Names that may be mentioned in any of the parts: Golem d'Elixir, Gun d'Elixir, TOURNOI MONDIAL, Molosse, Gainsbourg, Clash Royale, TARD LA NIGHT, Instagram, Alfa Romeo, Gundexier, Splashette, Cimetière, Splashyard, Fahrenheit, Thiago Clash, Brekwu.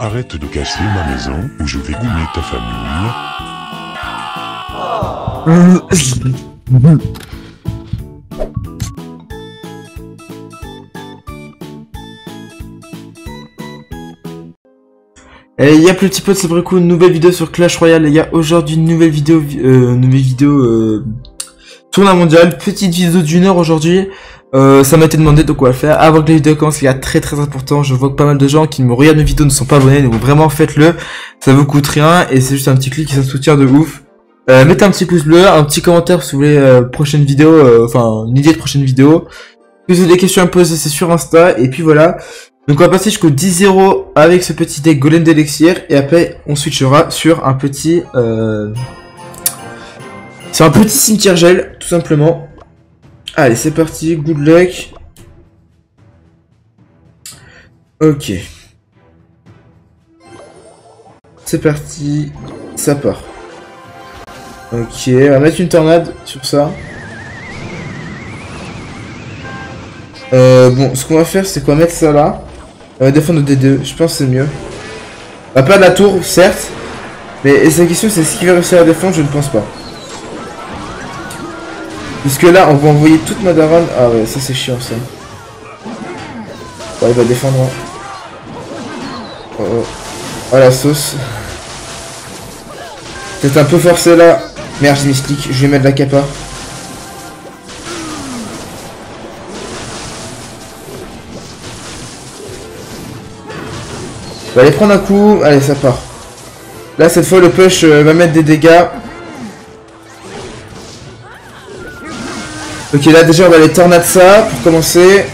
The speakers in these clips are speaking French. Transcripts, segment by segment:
Arrête de casser ma maison ou je vais goumer ta famille. Et y'a plus petit pote, c'est Brekwu, une nouvelle vidéo sur Clash Royale, les gars. Aujourd'hui, une nouvelle vidéo Tournoi Mondial, petite vidéo d'une heure aujourd'hui. Ça m'a été demandé, donc on va le faire. Avant que la vidéo commence, les gars, très très important, je vois que pas mal de gens qui me regardent mes vidéos ne sont pas abonnés, donc vraiment faites-le, ça vous coûte rien, et c'est juste un petit clic et ça soutient de ouf. Mettez un petit pouce bleu, un petit commentaire si vous voulez prochaine vidéo, enfin une idée de prochaine vidéo. Si vous avez des questions à me poser, c'est sur Insta, et puis voilà. Donc on va passer jusqu'au 10-0 avec ce petit deck Golem d'Elixir, et après on switchera sur un petit cimetière gel, tout simplement. Allez, c'est parti, good luck. Ok. C'est parti, ça part. Ok, on va mettre une tornade sur ça. Bon, ce qu'on va faire, c'est qu'on va mettre ça là. On va défendre le D2, je pense que c'est mieux. On va perdre la tour, certes. Mais sa question, c'est ce qu'il va réussir à défendre, je ne pense pas. Puisque là, on va envoyer toute ma daronne. Ah ouais, ça c'est chiant ça. Ouais, il va défendre. Oh, oh la sauce. C'est un peu forcé là. Merde, j'ai mis ce clic, je vais mettre la capa. On va aller prendre un coup, allez ça part. Là cette fois le push va mettre des dégâts. Ok là déjà on va aller tornade ça pour commencer.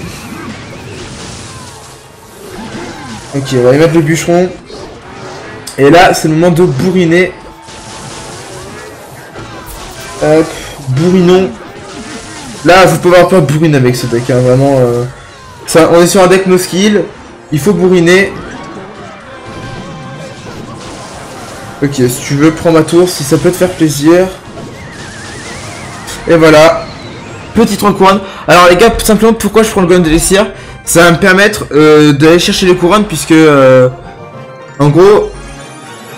Ok on va aller mettre le bûcheron. Et là c'est le moment de bourriner. Hop, bourrinons. Là vous pouvez pas bourriner avec ce deck, hein, vraiment. Ça, on est sur un deck no skill, il faut bourriner. Ok, si tu veux, prends ma tour, si ça peut te faire plaisir. Et voilà. Petite recouronne. Alors les gars, tout simplement, pourquoi je prends le Gun d'Elixir? Ça va me permettre d'aller chercher les couronnes, puisque... en gros,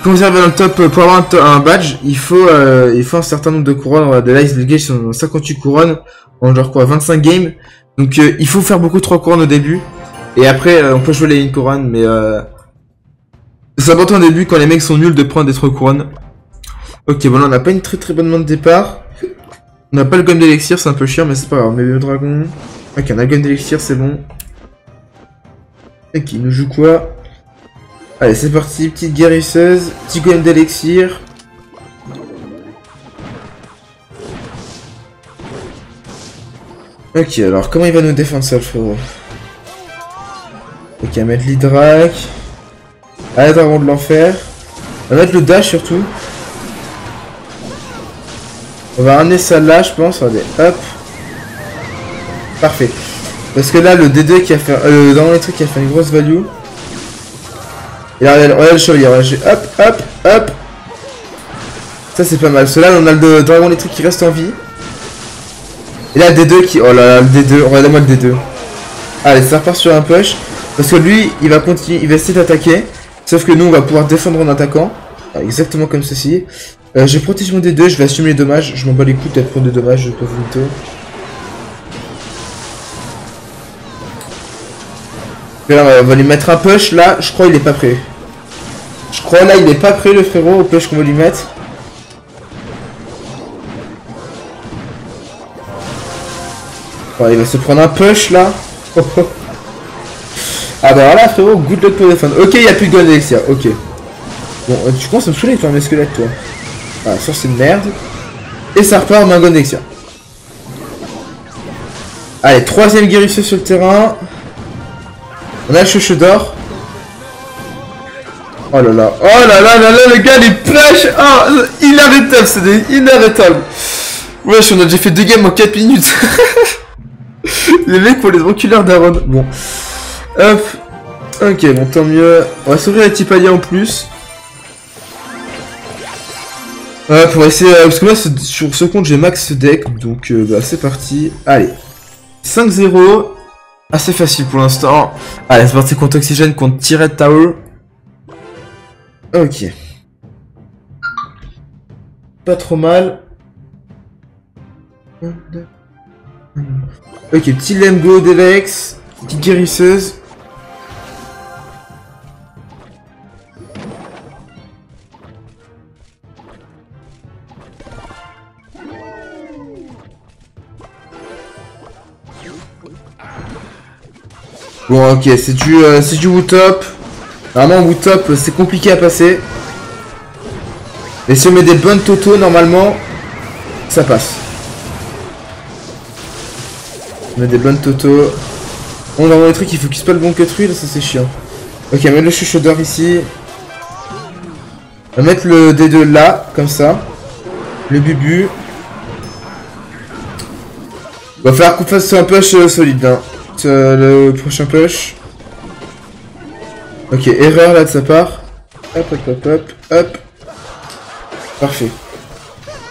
quand vous arrivez dans le top, pour avoir un badge, il faut un certain nombre de couronnes. Voilà, de l'ice, les gars, ils sont dans 58 couronnes, en genre quoi, 25 games. Donc il faut faire beaucoup de 3 couronnes au début. Et après, on peut jouer les 1 couronne, mais... c'est important au début quand les mecs sont nuls de prendre des 3 couronnes. Ok, bon là on n'a pas une très très bonne main de départ. On n'a pas le Gun d'Elixir, c'est un peu chiant mais c'est pas grave. Mais le dragon... Ok, on a le Gun d'Elixir, c'est bon. Ok, il nous joue quoi? Allez, c'est parti, petite guérisseuse, petit Golem d'Elixir. Ok, alors comment il va nous défendre ça le frérot? Ok, à mettre l'hydrac. Allez, dragon de l'enfer. On va mettre le dash surtout. On va ramener ça là, je pense. Regardez, hop. Parfait. Parce que là, le D2 qui a fait. Dans les trucs qui a fait une grosse value. Et là, regardez le chevalier. Hop, hop, hop. Ça, c'est pas mal. Cela, on a le dragon des trucs qui reste en vie. Et là, le D2 qui. Oh là là, le D2. Regardez-moi le D2. Allez, ça repart sur un push. Parce que lui, il va continuer. Il va essayer d'attaquer. Sauf que nous on va pouvoir défendre en attaquant. Exactement comme ceci. Je protège mon D2, je vais assumer les dommages. Je m'en bats les coups, peut-être prendre des dommages, je peux vous le dire. Et là, on va lui mettre un push, là, je crois il est pas prêt. Je crois là il est pas prêt le frérot au push qu'on va lui mettre. Bon, il va se prendre un push là. Ah bah voilà frérot, good luck pour défendre. Ok, il n'y a plus de Gun d'Elixir, ok. Bon, tu commences à me saouler toi, mes squelettes toi. Ah, ça c'est une merde. Et ça repart, on a un Gun d'Elixir. Allez, troisième guérisseur sur le terrain. On a le chouchou d'or. Oh là là, oh là là là là, le gars il plage. Oh, inarrêtable, c'est des inarrêtables. Wesh, on a déjà fait 2 games en 4 minutes. Les mecs pour les enculeurs d'Aaron. Bon. Hop, ok, bon tant mieux. On va s'ouvrir les petits paliers en plus. Hop, on va essayer, parce que moi sur ce compte j'ai max ce deck, donc bah c'est parti. Allez, 5-0, assez facile pour l'instant. Allez, c'est parti contre Oxygène, contre Tiret Tower. Ok. Pas trop mal. Ok, petit Lemgo d'Elex. Petite guérisseuse. Bon, ok, c'est du Wootop. Normalement, Wootop, c'est compliqué à passer. Et si on met des bonnes totos, normalement, ça passe. On met des bonnes totos. On a des trucs, il faut qu'il se pas le bon cut-rui, là, ça c'est chiant. Ok, mettre le chuchoteur ici. On va mettre le D2 là, comme ça. Le bubu. On va falloir qu'on fasse un push solide, hein. Le prochain push. Ok, erreur là de sa part. Hop, hop, hop, hop, hop. Parfait.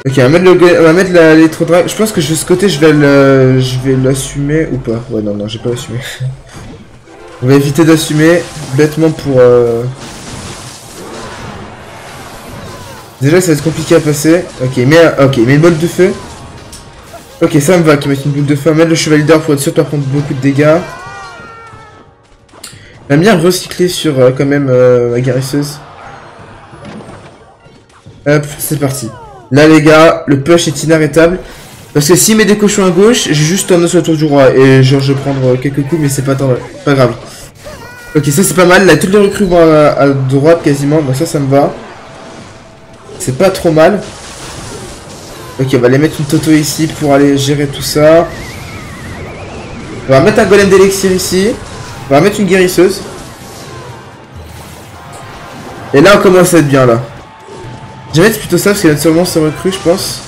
Ok, on va mettre l'électro-drive. Je pense que de ce côté, je vais l'assumer ou pas. Ouais, non, non, j'ai pas assumé. On va éviter d'assumer bêtement pour... Déjà, ça va être compliqué à passer. Ok, mais une boule de feu. Ok, ça me va qu'il mette une boule de feu. On va mettre le chevalier d'or pour être sûr de ne pas prendre beaucoup de dégâts. On va bien recycler sur quand même la guérisseuse. Hop, c'est parti. Là les gars, le push est inarrêtable. Parce que s'il met des cochons à gauche, j'ai juste un os sur le tour du roi. Et genre je vais prendre quelques coups, mais c'est pas grave. Ok, ça c'est pas mal. Là toutes les recrues vont à droite quasiment. Donc ça me va. C'est pas trop mal. Ok, on va aller mettre une toto ici pour aller gérer tout ça. On va mettre un golem d'Elixir ici. On va mettre une guérisseuse. Et là, on commence à être bien, là. Je vais mettre plutôt ça, parce qu'elle a sûrement se recrue, je pense.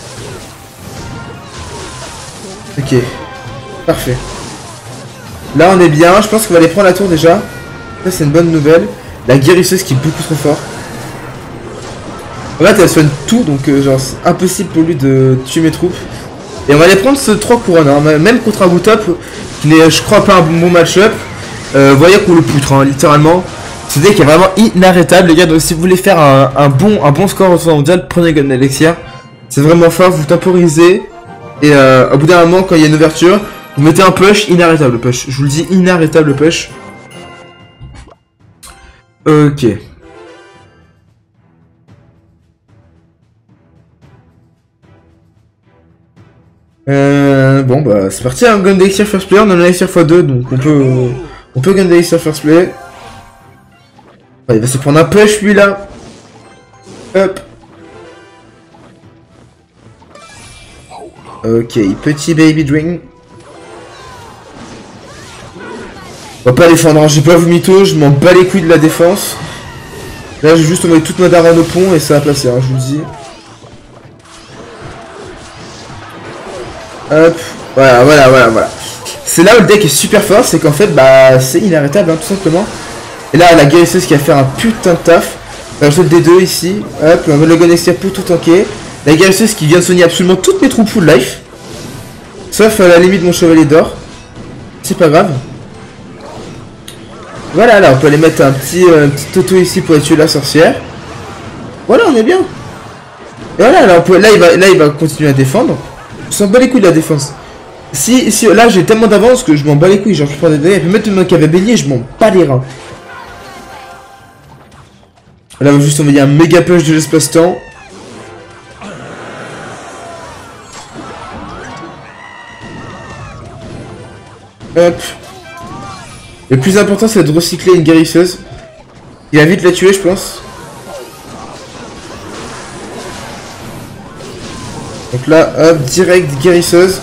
Ok. Parfait. Là, on est bien. Je pense qu'on va aller prendre la tour, déjà. Ça, c'est une bonne nouvelle. La guérisseuse qui est beaucoup trop forte. En fait, elle soigne tout, donc genre c'est impossible pour lui de tuer mes troupes. Et on va aller prendre ce 3 couronnes, hein, même contre un Wootop, qui n'est, je crois, pas un bon match-up. Vous voyez qu'on le poutre, hein, littéralement. C'est un deck qui est vraiment inarrêtable, les gars. Donc si vous voulez faire un bon score au tournoi mondial, prenez Gun d'Elixir. C'est vraiment fort, vous temporisez. Et au bout d'un moment, quand il y a une ouverture, vous mettez un push, inarrêtable push. Je vous le dis, inarrêtable push. Ok. Bon bah c'est parti, hein, Gun d'Elixir first player, on en a Elixir x2, donc on peut Gun d'Elixir first play. Ah, il va se prendre un push lui là. Hop. Ok, petit baby drink. On va pas défendre, hein, j'ai pas vu mytho, je m'en bats les couilles de la défense. Là j'ai juste envoyé toute ma daronne au pont et ça va passer, hein, je vous le dis. Hop, voilà. C'est là où le deck est super fort, c'est qu'en fait, bah, c'est inarrêtable, hein, tout simplement. Et là, la guérisseuse qui va faire un putain de taf. On va jouer le D2 ici, hop, on va le Gundexier pour tout tanker. La guérisseuse qui vient de soigner absolument toutes mes troupes full life. Sauf à la limite mon chevalier d'or. C'est pas grave. Voilà, là, on peut aller mettre un petit toto ici pour tuer la sorcière. Voilà, on est bien. Et voilà, là, il va continuer à défendre. Je s'en bat les couilles de la défense. Si là j'ai tellement d'avance que je m'en bats les couilles, genre je prends des dégâts, je peux mettre une main qui avait baigné, je m'en bats les reins. Là on va juste envoyer un méga push de l'espace-temps. Hop. Le plus important c'est de recycler une guérisseuse. Il va vite la tuer je pense. Donc là, hop, direct guérisseuse.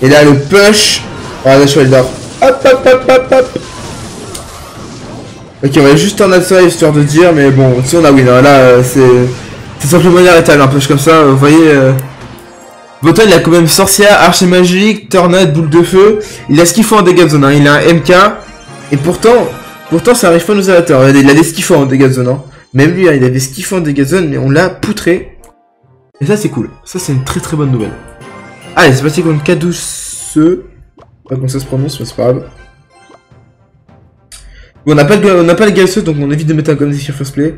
Et là, le push. Oh, la chevalier d'or. Hop, hop, hop, hop, hop. Ok, on va juste en ça histoire de dire, mais bon, si on a win, hein, là, c'est simplement inarrêtable, un push comme ça, vous voyez. Botan, il a quand même sorcière, archer magique, tornade, boule de feu. Il a ce qu'il faut en dégâts de zone, hein. Il a un MK. Et pourtant, ça arrive pas à nous arrêter. Regardez, il a ce qu'il faut en dégâts de zone, hein. Même lui, hein, il avait ce qu'il faut en dégâts de zone, mais on l'a poutré. Et ça c'est cool, ça c'est une très très bonne nouvelle. Allez c'est parti contre K12. Pas comment ça se prononce mais c'est pas grave. Bon, on n'a pas les galseux, donc on évite de mettre un Gundexier first play.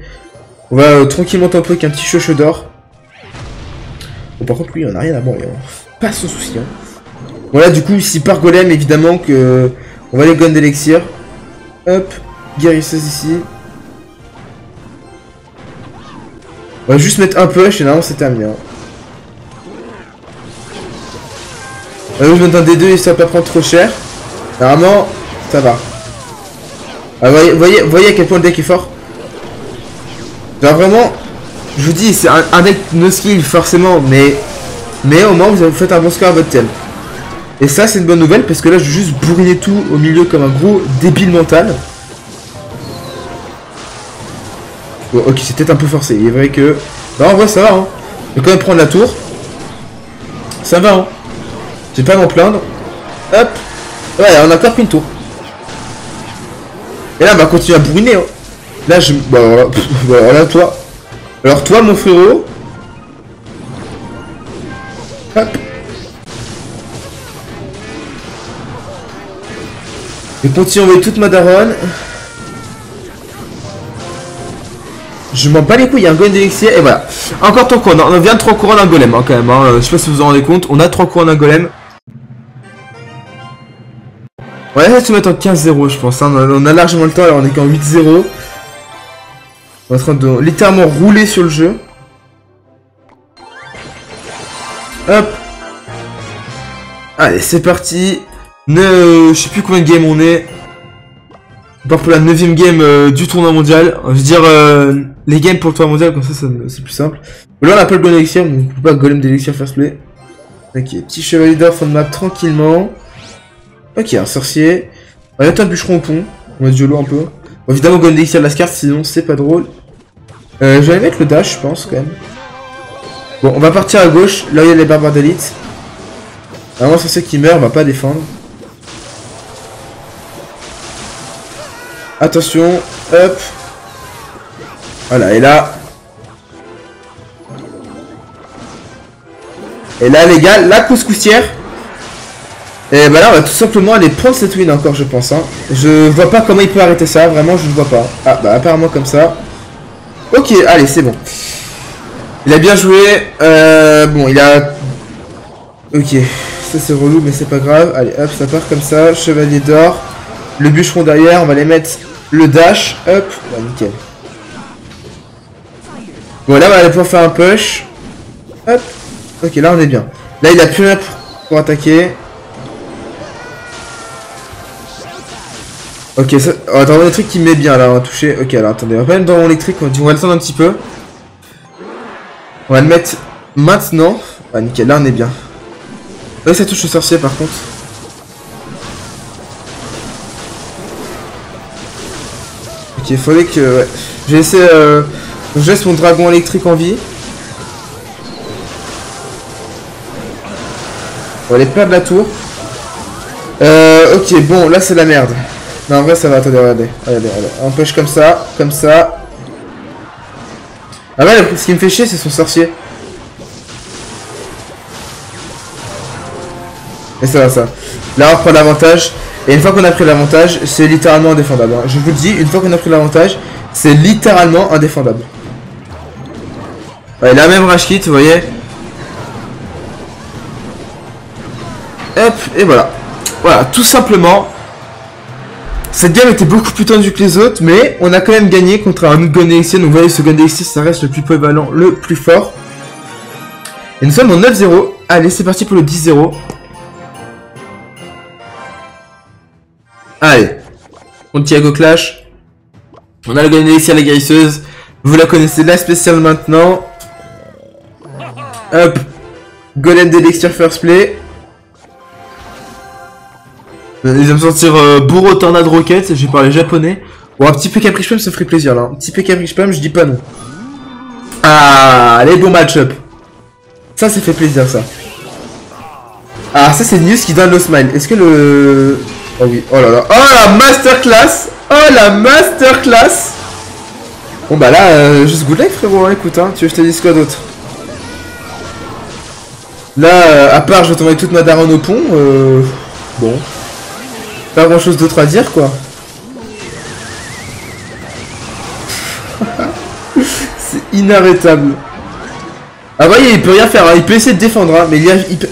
On va tranquillement taper avec un petit chocho d'or. Bon, par contre, lui, on n'a rien à manger. Hein. Pas son souci. Hein. Voilà, du coup, ici par golem, évidemment que. On va aller Gun d'Elixir. Hop, guérisseuse ici. On va juste mettre un push et normalement c'est terminé. Hein. On va juste mettre un D2 et ça va pas prendre trop cher. Normalement, ça va. Ah, voyez à quel point le deck est fort. Genre vraiment, je vous dis, c'est un deck no skill forcément, mais au moins vous faites un bon score à votre thème. Et ça c'est une bonne nouvelle parce que là je vais juste bourriner tout au milieu comme un gros débile mental. Bon, ok, c'est peut-être un peu forcé, il est vrai que... Non, en vrai ça va, hein. Je vais quand même prendre la tour. Ça va, hein. J'ai pas à m'en plaindre. Hop. Ouais, on a encore pris une tour. Et là, on va continuer à bourriner, hein. Là, je... Bah, voilà. Pff, voilà, toi. Alors, toi, mon frérot. Hop. Je vais continuer à envoyer toute ma daronne. Je m'en bats les couilles, il y a un golem d'Elixir, et voilà. Encore 3 couronnes, on vient de 3 couronnes d'un golem, hein, quand même. Hein. Je sais pas si vous vous en rendez compte, on a 3 couronnes d'un golem. On va essayer de se mettre en 15-0, je pense. Hein. On a largement le temps, alors on est qu'en 8-0. On est en train de littéralement rouler sur le jeu. Hop. Allez, c'est parti. Je sais plus combien de games on est. Pour la 9ème game du tournoi mondial, je veux dire les games pour le tournoi mondial, comme ça, c'est plus simple. Là on appelle le Golem d'Elixir, mais on peut pas Golem d'Elixir first play. Ok, petit chevalier d'or fond de map tranquillement. Ok, un sorcier. On va mettre un bûcheron au pont, on va du lourd un peu. Bon, évidemment Golem d'Elixir de la carte, sinon c'est pas drôle. Je vais aller mettre le dash, je pense quand même. Bon, on va partir à gauche, là il y a les barbares d'élite. Avant sorcier qui meurt, on va pas défendre. Attention, hop. Voilà, et là. Et là, les gars, la couscoussière. Et bah là, on va tout simplement aller prendre cette win encore, je pense. Hein. Je vois pas comment il peut arrêter ça, vraiment, je ne vois pas. Ah, bah apparemment comme ça. Ok, allez, c'est bon. Il a bien joué. Bon, il a... Ok, ça c'est relou, mais c'est pas grave. Allez, hop, ça part comme ça. Chevalier d'or. Le bûcheron derrière, on va les mettre le dash, hop, ouais, nickel. Bon, là, on va aller pouvoir faire un push. Hop, ok, là, on est bien. Là, il a plus rien pour attaquer. Ok, ça... Oh, attends, on a un truc qui me met bien, là, on va toucher. Ok, alors, attendez, on va pas mettre dans mon électrique, on va attendre un petit peu. On va le mettre maintenant. Ouais, nickel, là, on est bien. Là, ça touche au sorcier, par contre. Il fallait que... Ouais. J'ai laissé... Je laisse mon dragon électrique en vie. On va aller perdre la tour. Ok, bon, là c'est la merde. Non, en vrai ça va, attendez, regardez. On pêche comme ça, Ah ouais, ce qui me fait chier c'est son sorcier. Et ça va, ça. Là on reprend l'avantage. Et une fois qu'on a pris l'avantage, c'est littéralement indéfendable. Je vous le dis, une fois qu'on a pris l'avantage, c'est littéralement indéfendable. Ouais, la même rage kit, vous voyez. Hop, et voilà. Voilà, tout simplement. Cette game était beaucoup plus tendue que les autres, mais on a quand même gagné contre un autre Gundexier. Donc vous voyez, ce Gundexier, ça reste le plus polyvalent, le plus fort. Et nous sommes en 9-0. Allez, c'est parti pour le 10-0. Allez, contre Thiago Clash, on a le Golem d'Elixir, la guérisseuse, vous la connaissez, la spéciale maintenant. Hop, Golem d'Elixir first play. Ils vont me sentir bourreau tornade rocket, j'ai parlé japonais. Bon, un petit peu caprice pump, ça ferait plaisir là, un petit peu caprice pump, je dis pas non. Ah, les bons match-up. Ça fait plaisir ça. Ah, ça c'est News qui donne le smile, est-ce que le... Oh oui, oh là là, oh la masterclass. Oh la masterclass. Bon bah là, juste good luck frérot, écoute hein, tu veux que je te dise quoi d'autre. Là, à part je vais tomber toute ma daronne au pont, bon. Pas grand chose d'autre à dire quoi. C'est inarrêtable. Ah, voyez, il peut rien faire, hein. Il peut essayer de défendre, hein, mais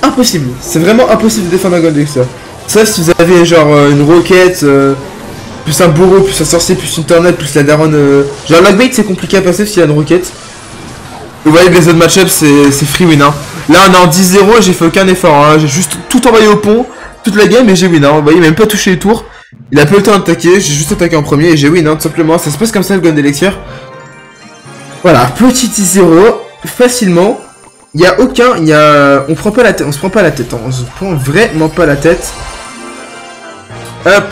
impossible. C'est vraiment impossible de défendre un Gundexier. Ça, si vous avez genre une roquette, plus un bourreau, plus un sorcier, plus une tornade, plus la daronne. Genre, lockbait, c'est compliqué à passer s'il y a une roquette. Vous voyez que les autres match-up, c'est free win. Hein. Là, on est en 10-0, j'ai fait aucun effort. Hein. J'ai juste tout envoyé au pont, toute la game, et j'ai win. Hein. Vous voyez, même pas touché les tours. Il a peu le temps d'attaquer, j'ai juste attaqué en premier et j'ai win, hein, tout simplement. Ça se passe comme ça, le Gun d'Elixir. Voilà, petit 10-0. Facilement, il n'y a aucun, on prend pas la tête, on se prend pas la tête, on se prend vraiment pas la tête. Hop,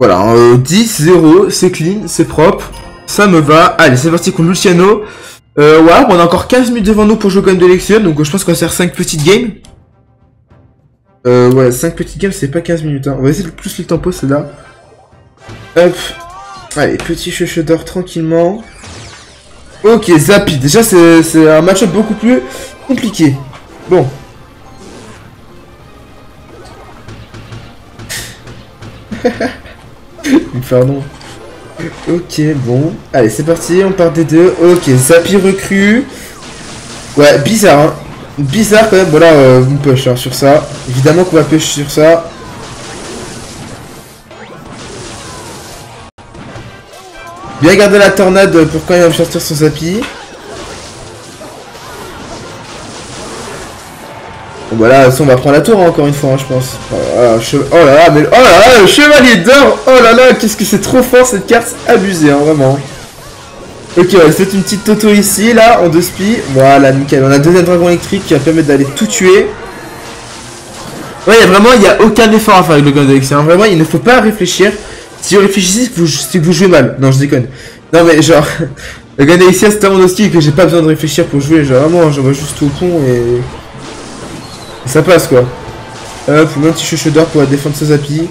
voilà, 10-0, c'est clean, c'est propre, ça me va. Allez, c'est parti contre Luciano. Ouais, on a encore 15 minutes devant nous pour jouer Gun d'Elixir, donc je pense qu'on va faire 5 petites games. Ouais, 5 petites games, c'est pas 15 minutes, hein. On va essayer de plus le tempo, c'est là. Hop, allez, petit cheveu d'or tranquillement. Ok, Zappy, déjà c'est un match-up beaucoup plus compliqué. Bon. Pardon. Ok, bon. Allez, c'est parti, on part des deux. Ok, Zappy recrue. Ouais, bizarre, hein. Bizarre quand même. Voilà, on push hein, sur ça. Évidemment qu'on va push sur ça. Bien garder la tornade pour quand il va me sortir son Zappy. Bon bah là, on va prendre la tour hein, encore une fois, hein, je pense. Oh là là, mais... oh là là, le chevalier d'or. Oh là là, qu'est-ce que c'est trop fort cette carte, abusée, hein, vraiment. Ok, ouais, c'est une petite toto ici, là, en 2 spi. Voilà, nickel, on a 2 dragons électriques qui va permettre d'aller tout tuer. Ouais, vraiment, il n'y a aucun effort à faire avec le Gun d'Elixir, hein. Vraiment, il ne faut pas réfléchir. Si vous réfléchissez, c'est que vous jouez mal. Non, je déconne. Non, mais genre, le Gun d'Elixir, c'est tellement hostile que j'ai pas besoin de réfléchir pour jouer. Genre, vraiment, j'envoie juste au pont et... ça passe, quoi. Hop, on met un petit chouchou d'or pour défendre ce Zappy.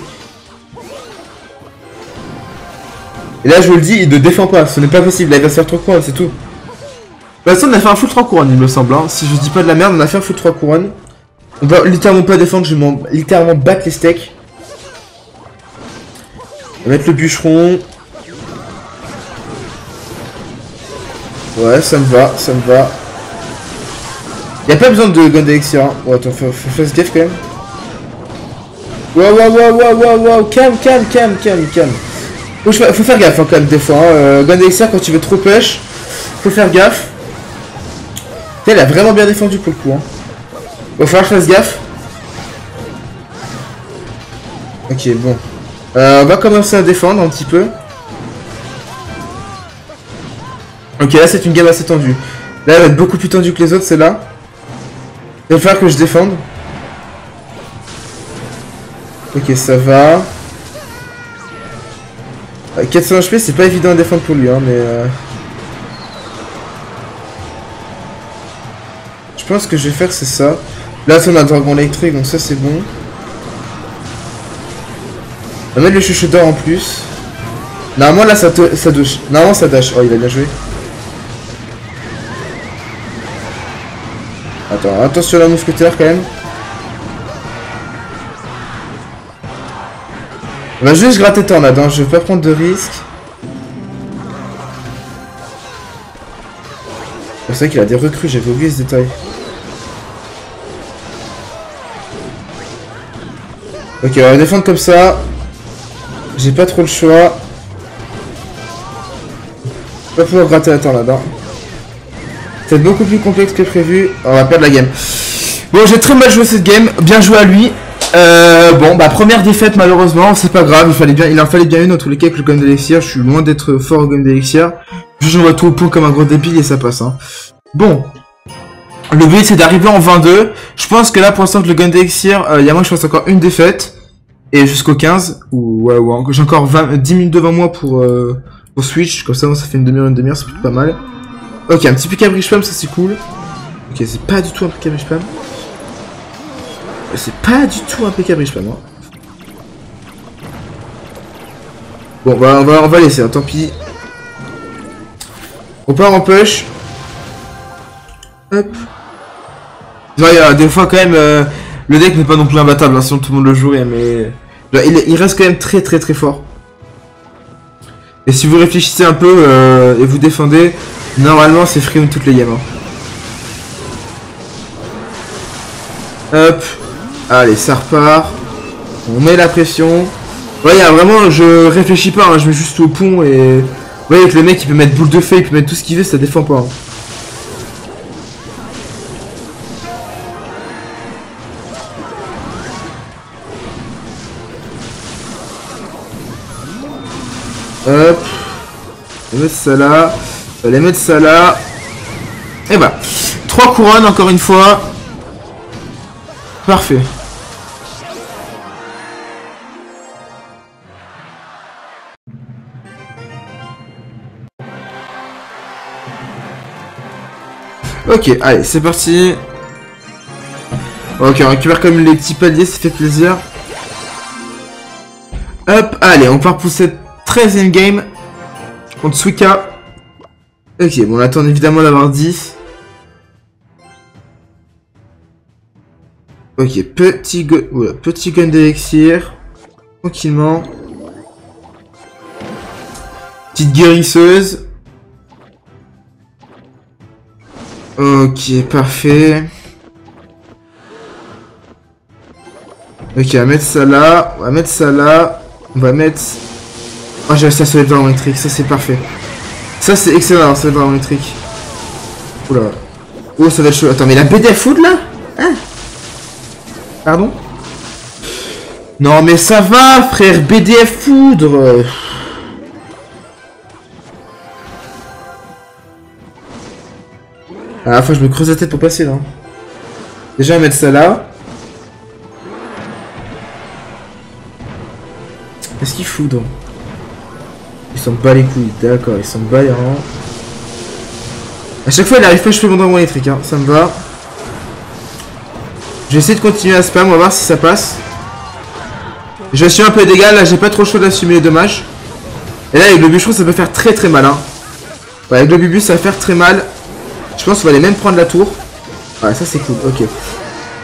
Et là, je vous le dis, il ne défend pas. Ce n'est pas possible. Là, il va se faire 3 couronnes, c'est tout. De toute façon, on a fait un full 3 couronnes, il me semble. Hein. Si je dis pas de la merde, on a fait un full 3 couronnes. On va littéralement pas défendre. Je m'en littéralement battre les steaks. On va mettre le bûcheron. Ouais, ça me va, ça me va. Y'a pas besoin de Gun d'Elixir, hein. Oh, attends, faut se gaffe quand même. Waouh, waouh, waouh, waouh, waouh, calme. Faut faire gaffe hein, quand même des fois. Hein. Gun d'Elixir, quand tu veux trop push, faut faire gaffe. Elle a vraiment bien défendu pour le coup. Hein. Va falloir que je fasse gaffe. Ok, bon. On va commencer à défendre un petit peu. Ok, là c'est une game assez tendue. Là elle va être beaucoup plus tendue que les autres, celle-là. Il va falloir que je défende. Ok, ça va. 400 HP, c'est pas évident à défendre pour lui, hein, mais... je pense que je vais faire, c'est ça. Là, on a un dragon électrique, donc ça c'est bon. On va mettre le chouchou d'or en plus. Normalement là ça douche. Normalement ça dash. Oh il a bien joué. Attends, attention à la mousquetaire quand même. On va juste gratter tornade, hein. Je vais pas prendre de risque. C'est vrai qu'il a des recrues, j'avais oublié ce détail. Ok, on va défendre comme ça. J'ai pas trop le choix. On va pouvoir gratter la tornade. Hein. C'est beaucoup plus complexe que prévu. On va perdre la game. Bon, j'ai très mal joué cette game. Bien joué à lui. Bon, bah première défaite malheureusement. C'est pas grave. Il en fallait bien une en tous les cas avec le Gun d'Elixir. Je suis loin d'être fort au Gun d'Elixir. Je vois tout au pont comme un gros débile et ça passe. Hein. Bon. Le but c'est d'arriver en 22. Je pense que là pour l'instant le Gun d'Elixir, il y a moins je pense encore une défaite. Et jusqu'au 15, ou ouais, ouais, j'ai encore 10 minutes devant moi pour switch, comme ça moi, ça fait une demi-heure, c'est plutôt pas mal. Ok, un petit pick à bridge spam, ça c'est cool. Ok, c'est pas du tout un pick à bridge spam. C'est pas du tout un pick à bridge spam. Hein. Bon, bah on va laisser, hein, tant pis. On part en push. Hop. Il y a des fois quand même... le deck n'est pas non plus imbattable, hein, sinon tout le monde le jouerait, mais... là, il reste quand même très fort. Et si vous réfléchissez un peu et vous défendez, normalement c'est free toutes les gamins. Hop. Allez, ça repart. On met la pression. Ouais, vraiment, je réfléchis pas, hein, je mets juste au pont et... Vous voyez que le mec il peut mettre boule de feu, il peut mettre tout ce qu'il veut, ça défend pas. Hein. Hop, on va mettre ça là, on va les mettre ça là. Et bah, 3 couronnes encore une fois. Parfait. Ok, allez, c'est parti. Ok, on récupère comme les petits paliers, ça fait plaisir. Hop, allez, on part pour cette 13e game contre Suika. Ok, bon, on attend évidemment d'avoir 10. Ok, petit gun d'Elixir. Tranquillement. Petite guérisseuse. Ok, parfait. Ok, on va mettre ça là. On va mettre ça là. On va mettre... Oh, j'ai réussi à sauver le dragon électrique. Ça, c'est parfait. Ça, c'est excellent, sauver le dragon électrique. Oula. Oh, ça va être chaud. Attends, mais la BD food, là? Hein? Pardon? Non, mais ça va, frère. BDF foudre. Ah, faut que je me creuse la tête pour passer là. Déjà, on va mettre ça là. Qu'est-ce qu'il fout donc? Il s'en bat les couilles, d'accord, il s'en bat les rangs. A chaque fois, il arrive pas, je fais mon dragon électrique, hein. Ça me va. Je vais essayer de continuer à spam, on va voir si ça passe. Je suis un peu d'égal, là, j'ai pas trop chaud d'assumer les dommages. Et là, avec le bûcheron, ça peut faire très très mal, hein. Ouais, avec le bubu, ça va faire très mal. Je pense qu'on va les même prendre la tour. Ouais, ça c'est cool, ok.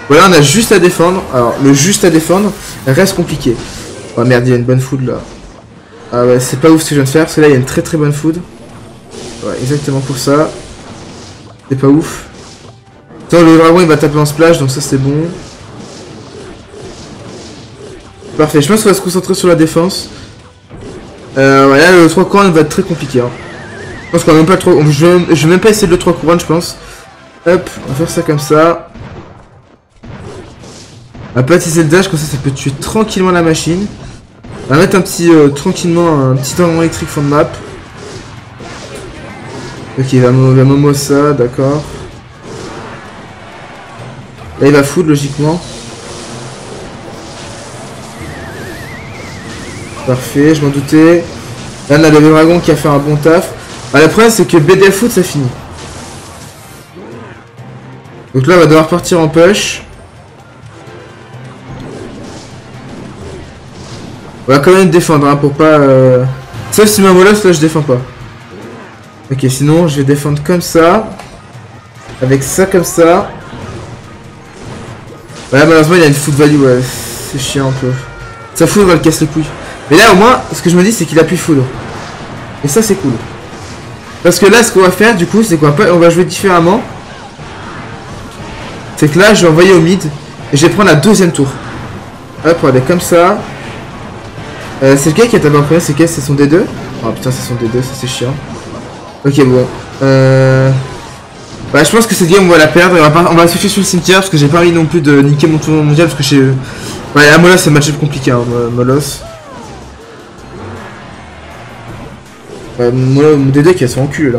Voilà, on a juste à défendre. Alors, le juste à défendre reste compliqué. Oh merde, il y a une bonne food là. Ah ouais, c'est pas ouf ce que je viens de faire, parce que là, il y a une très très bonne food. Ouais, exactement pour ça. C'est pas ouf. Attends, le dragon, il va taper en splash, donc ça c'est bon. Parfait, je pense qu'on va se concentrer sur la défense. Voilà, le 3 couronnes va être très compliqué, hein. Je pense qu'on va même pas le 3... Je vais même pas essayer de le 3 couronnes, je pense. Hop, on va faire ça comme ça. On va pas utiliser le dash, comme ça, ça peut tuer tranquillement la machine. On va mettre un petit... tranquillement, un petit dragon électrique fond de map. Ok, il va momo ça, d'accord. Là, il va foudre, logiquement. Parfait, je m'en doutais. Là, on a le dragon qui a fait un bon taf. Ah, le problème c'est que BD Foot ça finit. Donc là on va devoir partir en push. On va quand même défendre, hein, pour pas... Sauf si ma Molosse là je défends pas. Ok, sinon je vais défendre comme ça. Avec ça comme ça. Voilà, malheureusement il a une foot value, ouais. C'est chiant un peu. Sa foudre elle casse les couilles. Mais là au moins ce que je me dis c'est qu'il appuie foudre. Et ça c'est cool. Parce que là, ce qu'on va faire, du coup, c'est qu'on va jouer différemment. C'est que là, je vais envoyer au mid. Et je vais prendre la deuxième tour. Hop, on va aller comme ça. C'est lequel qui a tapé en premier? C'est lequel? C'est son D2? Oh putain, c'est son D2, ça c'est chiant. Ok, bon. Bah, je pense que cette game, on va la perdre. Et on va switcher sur le cimetière. Parce que j'ai pas envie non plus de niquer mon tournoi mondial. Parce que j'ai... Ouais, à Molosse, c'est un match-up compliqué, hein, Molosse. Ouais, mon DD qui a son cul là.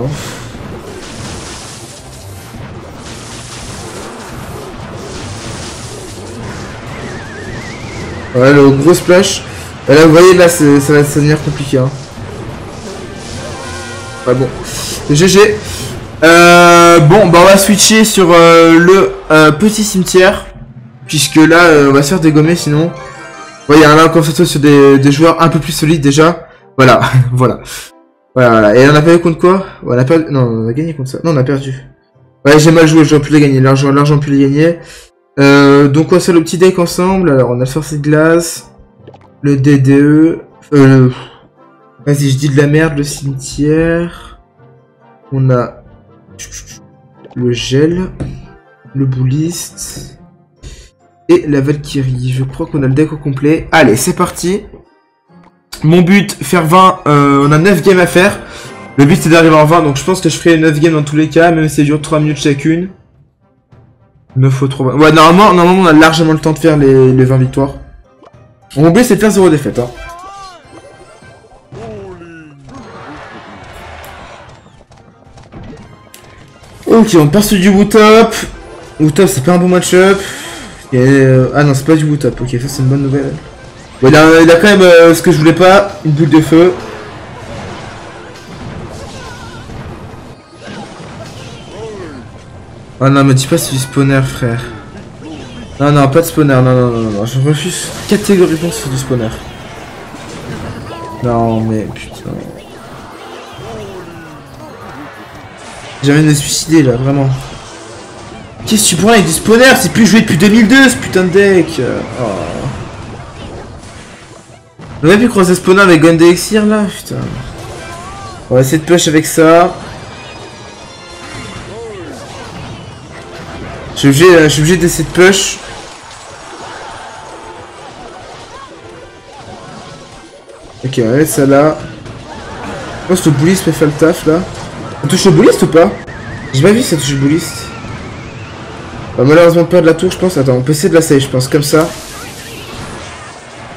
Ouais, le gros splash. Et là, vous voyez, là, ça va devenir compliqué. Hein. Ouais, bon. GG. Bon, bah, on va switcher sur le petit cimetière. Puisque là, on va se faire dégommer sinon. Ouais, il y a un concentré sur des joueurs un peu plus solides déjà. Voilà, voilà. Voilà, et on a perdu contre quoi? On a perdu... Non, on a gagné contre ça. Non, on a perdu. Ouais, j'ai mal joué, j'aurais pu les gagner. L'argent pu les gagner. Donc, on fait le petit deck ensemble. Alors, on a le force de glace, le DDE, Vas-y, je dis de la merde, le cimetière. On a le gel, le bouliste et la Valkyrie. Je crois qu'on a le deck au complet. Allez, c'est parti. Mon but, faire 20. On a 9 games à faire. Le but, c'est d'arriver en 20. Donc, je pense que je ferai 9 games dans tous les cas, même si ça dure 3 minutes chacune. 9 ou 3. Ouais, normalement, on a largement le temps de faire les 20 victoires. Mon but, c'est de faire 0 défaite. Hein. Ok, on part sur du Wootop. Wootop, c'est pas un bon match-up. Ah non, c'est pas du Wootop. Ok, ça c'est une bonne nouvelle. Bon, il a quand même ce que je voulais pas, une boule de feu. Ah non, me dis pas si du spawner, frère. Non, non, pas de spawner. Non, non, non, non, je refuse catégoriquement sur du spawner. Non, mais putain. J'ai envie de me suicider là, vraiment. Qu'est-ce que tu prends avec du spawner? C'est plus joué depuis 2002 ce putain de deck. Oh. On aurait pu croiser spawner avec Gun d'Elixir là, putain. On va essayer de push avec ça. Je suis obligé d'essayer de push. Ok, on va mettre ça là. Je pense que le bouliste peut faire le taf là. On touche au bouliste ou pas? J'ai pas vu si ça touche au bouliste. On va malheureusement perdre la tour, je pense. Attends, on peut essayer de la save, je pense, comme ça.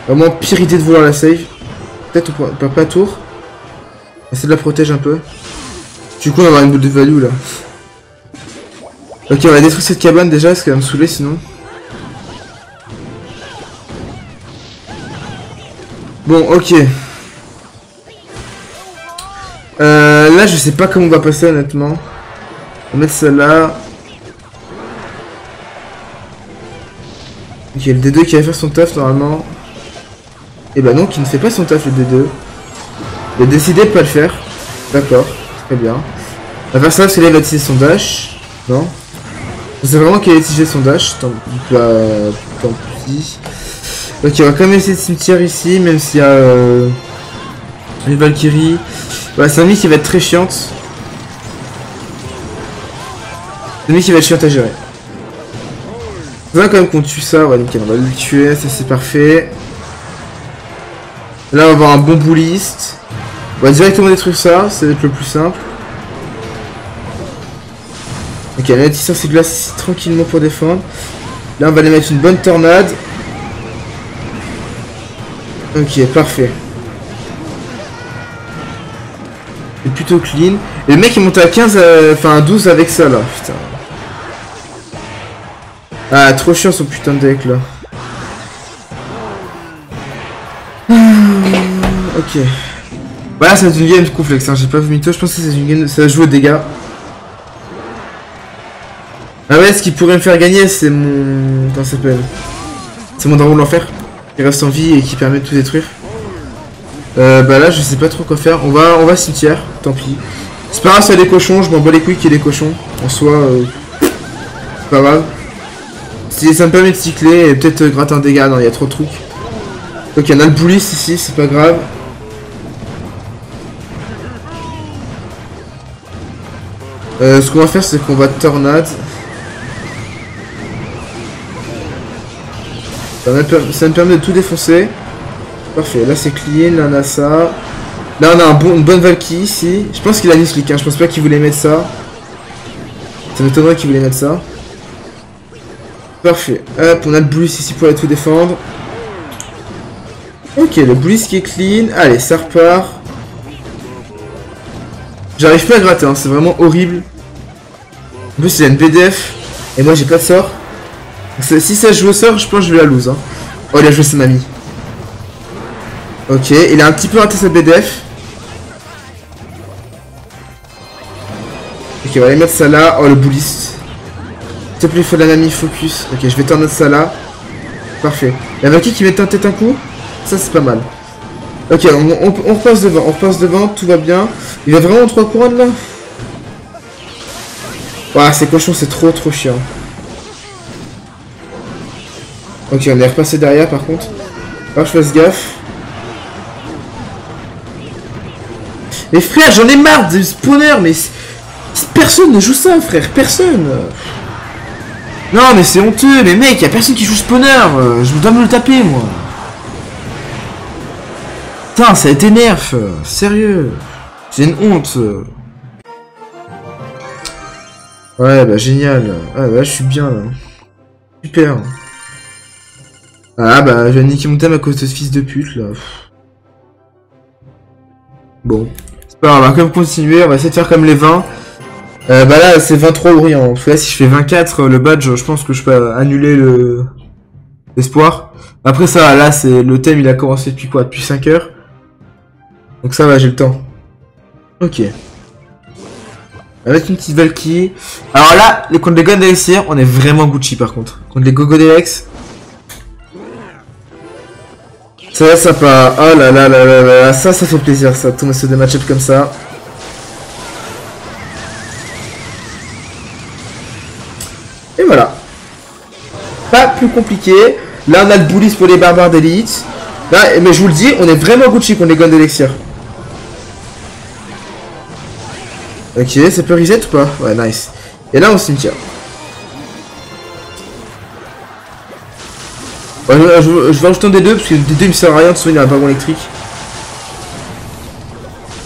Vraiment pire idée de vouloir la save. Peut-être on perd pas la tour. On essaie de la protéger un peu. Du coup, on va avoir une boule de value là. Ok, on va détruire cette cabane déjà, parce qu'elle va me saouler sinon. Bon, ok. Là je sais pas comment on va passer honnêtement. On va mettre ça là. Ok, le D2 qui va faire son taf normalement. Et bah non, qui ne fait pas son taf, le D2. Il a décidé de pas le faire. D'accord, très bien. On va faire ça parce que là il va tirer son dash. Non. Je sais vraiment qu'il a tiré son dash. Tant pis. Ok, on va quand même essayer de cimetière ici, même s'il y a les Valkyries. Voilà, c'est un mix qui va être très chiante. C'est un mix qui va être chiante à gérer. C'est vrai quand même qu'on tue ça. Ouais, donc on va le tuer, ça c'est parfait. Là, on va avoir un bon bouliste. On va directement détruire ça, ça va être le plus simple. Ok, la distance est glacée tranquillement pour défendre. Là, on va les mettre une bonne tornade. Ok, parfait. Plutôt clean. Et le mec il monte à 15, enfin à 12 avec ça là, putain. Ah, trop chiant son putain de deck là. Ok. Voilà, c'est une game complexe, hein. J'ai pas vu mytho, je pense que c'est une game, ça joue aux dégâts. Ah ouais, ce qui pourrait me faire gagner, c'est mon... Comment ça s'appelle? C'est mon dragon de l'enfer, qui reste en vie et qui permet de tout détruire. Bah là je sais pas trop quoi faire, on va cimetière, tant pis. C'est pas grave s'il y a des cochons, je m'en bats les couilles qu'il y ait des cochons. En soi, c'est pas grave. Si ça me permet de cycler et peut-être gratter un dégât, non il y a trop de trucs. Donc il y en a le bouliste ici, c'est pas grave. Ce qu'on va faire c'est qu'on va tornade. Ça me permet de tout défoncer. Parfait, là c'est clean, là on a ça. Là on a une bonne Valkyrie ici. Je pense qu'il a mis ce clic, hein. Je pense pas qu'il voulait mettre ça. Ça m'étonnerait qu'il voulait mettre ça. Parfait, hop, on a le bouliste ici pour la tout défendre. Ok, le bouliste qui est clean. Allez, ça repart. J'arrive pas à gratter, hein. C'est vraiment horrible. En plus il a une BDF. Et moi j'ai pas de sort. Donc, si ça joue au sort, je pense que je vais la lose, hein. Oh, il a joué son ami. Ok, il a un petit peu raté sa BDF. Ok, on va aller mettre ça là. Oh, le bouliste. S'il te plaît, il faut de la mamie, focus. Ok, je vais tourner ça là. Parfait. La Valkyrie qui met en tête un coup. Ça, c'est pas mal. Ok, on repasse devant. On repasse devant, tout va bien. Il a vraiment 3 couronnes là. Ouah, ces cochons, c'est trop chiant. Ok, on est repassé derrière par contre. Alors, je fasse gaffe. Mais frère, j'en ai marre du spawner, mais... Personne ne joue ça, frère, personne. Non, mais c'est honteux, mais mec, y'a personne qui joue spawner. Je dois me le taper, moi. Putain, ça t'énerve, sérieux. C'est une honte. Ouais, bah génial. Ah, bah je suis bien, là. Super. Ah, bah, je vais niquer mon thème à cause de ce fils de pute, là. Bon. C'est pas grave, on va quand même continuer, on va essayer de faire comme les 20. Bah là, c'est 23 brillants. Parce que là, si je fais 24, le badge, je pense que je peux annuler le... l'espoir. Après ça, là, c'est le thème, il a commencé depuis quoi? Depuis 5 heures. Donc ça va, j'ai le temps. Ok. On va mettre une petite Valkyrie. Alors là, contre les Gun d'Elixir, on est vraiment Gucci par contre. Contre les Gogo d'Elex. Ça va sympa. Oh là là là là là, ça, ça fait plaisir ça, tomber sur des match-ups comme ça. Et voilà. Pas plus compliqué. Là, on a le bullis pour les barbares d'élite. Là, mais je vous le dis, on est vraiment Gucci contre les Gun d'Elixir. Ok, ça peut reset ou pas? Ouais, nice. Et là, on cimetière. Ouais, je vais rajouter un D2 parce que le D2 il me sert à rien, de toute façon il a un wagon électrique.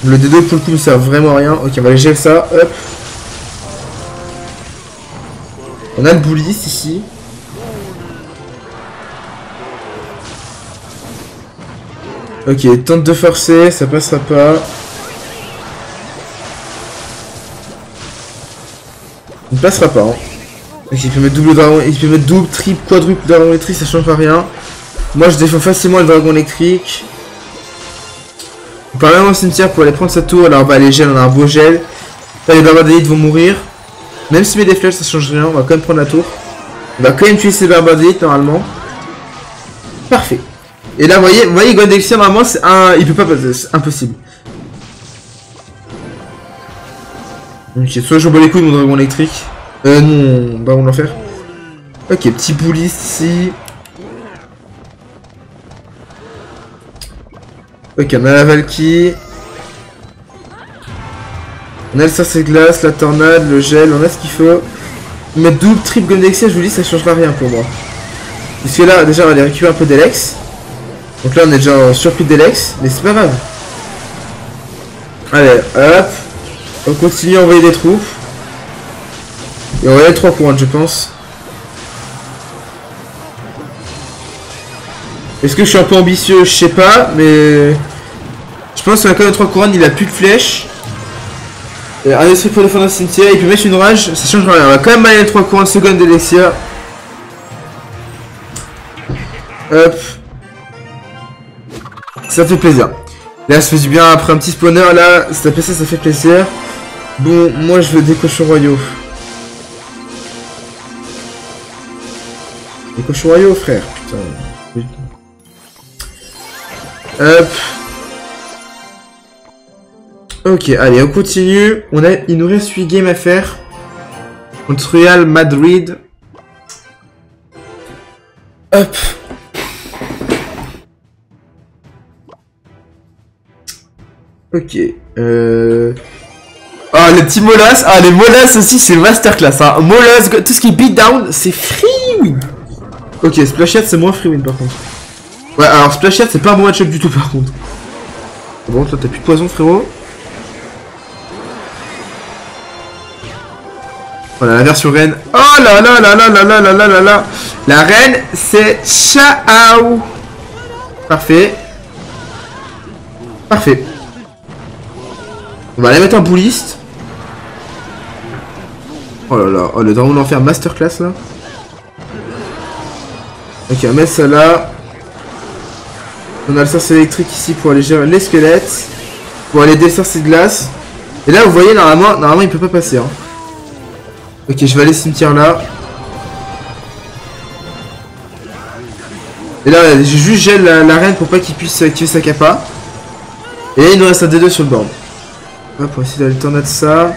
Le D2 pour le coup il me sert vraiment à rien. Ok, on va aller gérer ça. Hop. On a le bullis ici. Ok, tente de forcer, ça passera pas. Il passera pas, hein. Donc, il peut mettre double dragon, il peut mettre double, triple, quadruple dragon électrique, ça change pas rien. Moi je défends facilement le dragon électrique. On part même au cimetière pour aller prendre sa tour, alors on va aller gel, on a un beau gel. Là, les barbares d'élite vont mourir. Même si mes déflèches ça change rien, on va quand même prendre la tour. On va quand même tuer ces barbares d'élite normalement. Parfait. Et là vous voyez Gundexier normalement c'est un. Il peut pas passer, c'est impossible. Ok, soit j'en bats les couilles mon dragon électrique. Non, bah on va l'enfer. Ok, petit bullis ici. Ok, on a la Valkyrie. On a le sorcier glace, la tornade, le gel, on a ce qu'il faut. Mettre double, triple Gundexier, je vous dis, ça changera rien pour moi. Parce que là, déjà, on va aller récupérer un peu d'Elex. Donc là, on est déjà en surplus d'Elex, mais c'est pas grave. Allez, hop. On continue à envoyer des troupes. Et on va aller 3 couronnes, je pense. Est-ce que je suis un peu ambitieux? Je sais pas, mais... Je pense qu'à quand de 3 couronnes, il a plus de flèches. Et un esprit pour défendre un cimetière, il peut mettre une rage, ça change rien. On va quand même aller 3 couronnes, seconde d'Elixir. Hop. Ça fait plaisir. Là, ça fait du bien après un petit spawner, là, ça fait ça, ça fait plaisir. Bon, moi je veux des cochons royaux. Des cochons royaux, frère, putain. Hop. Ok, allez, on continue. On a... Il nous reste 8 games à faire. Contre Real Madrid. Hop. Ok. Ah, les petits Molosse. Ah, les Molosse aussi, c'est masterclass. Hein. Molosse, tout ce qui est beatdown, c'est free win. Ok, Splashette, c'est moins free win par contre. Ouais, alors Splashette, c'est pas un bon match-up du tout par contre. Bon, toi, t'as plus de poison, frérot. Voilà, la version reine. Oh là là là là là là là là là là. La reine, c'est ciao. Parfait. Parfait. On va aller mettre un bouliste. Oh là là, oh, le dragon d'enfer masterclass là. Ok, on va mettre ça là. On a le sorcier électrique ici pour aller gérer les squelettes. Pour aller aider le sorcier de glace. Et là vous voyez normalement il peut pas passer. Hein. Ok, je vais aller cimetière là. Et là j'ai juste gel la reine pour pas qu'il puisse activer sa capa. Et là, il nous reste un D2 sur le bord. Ah, pour essayer d'aller tornade ça.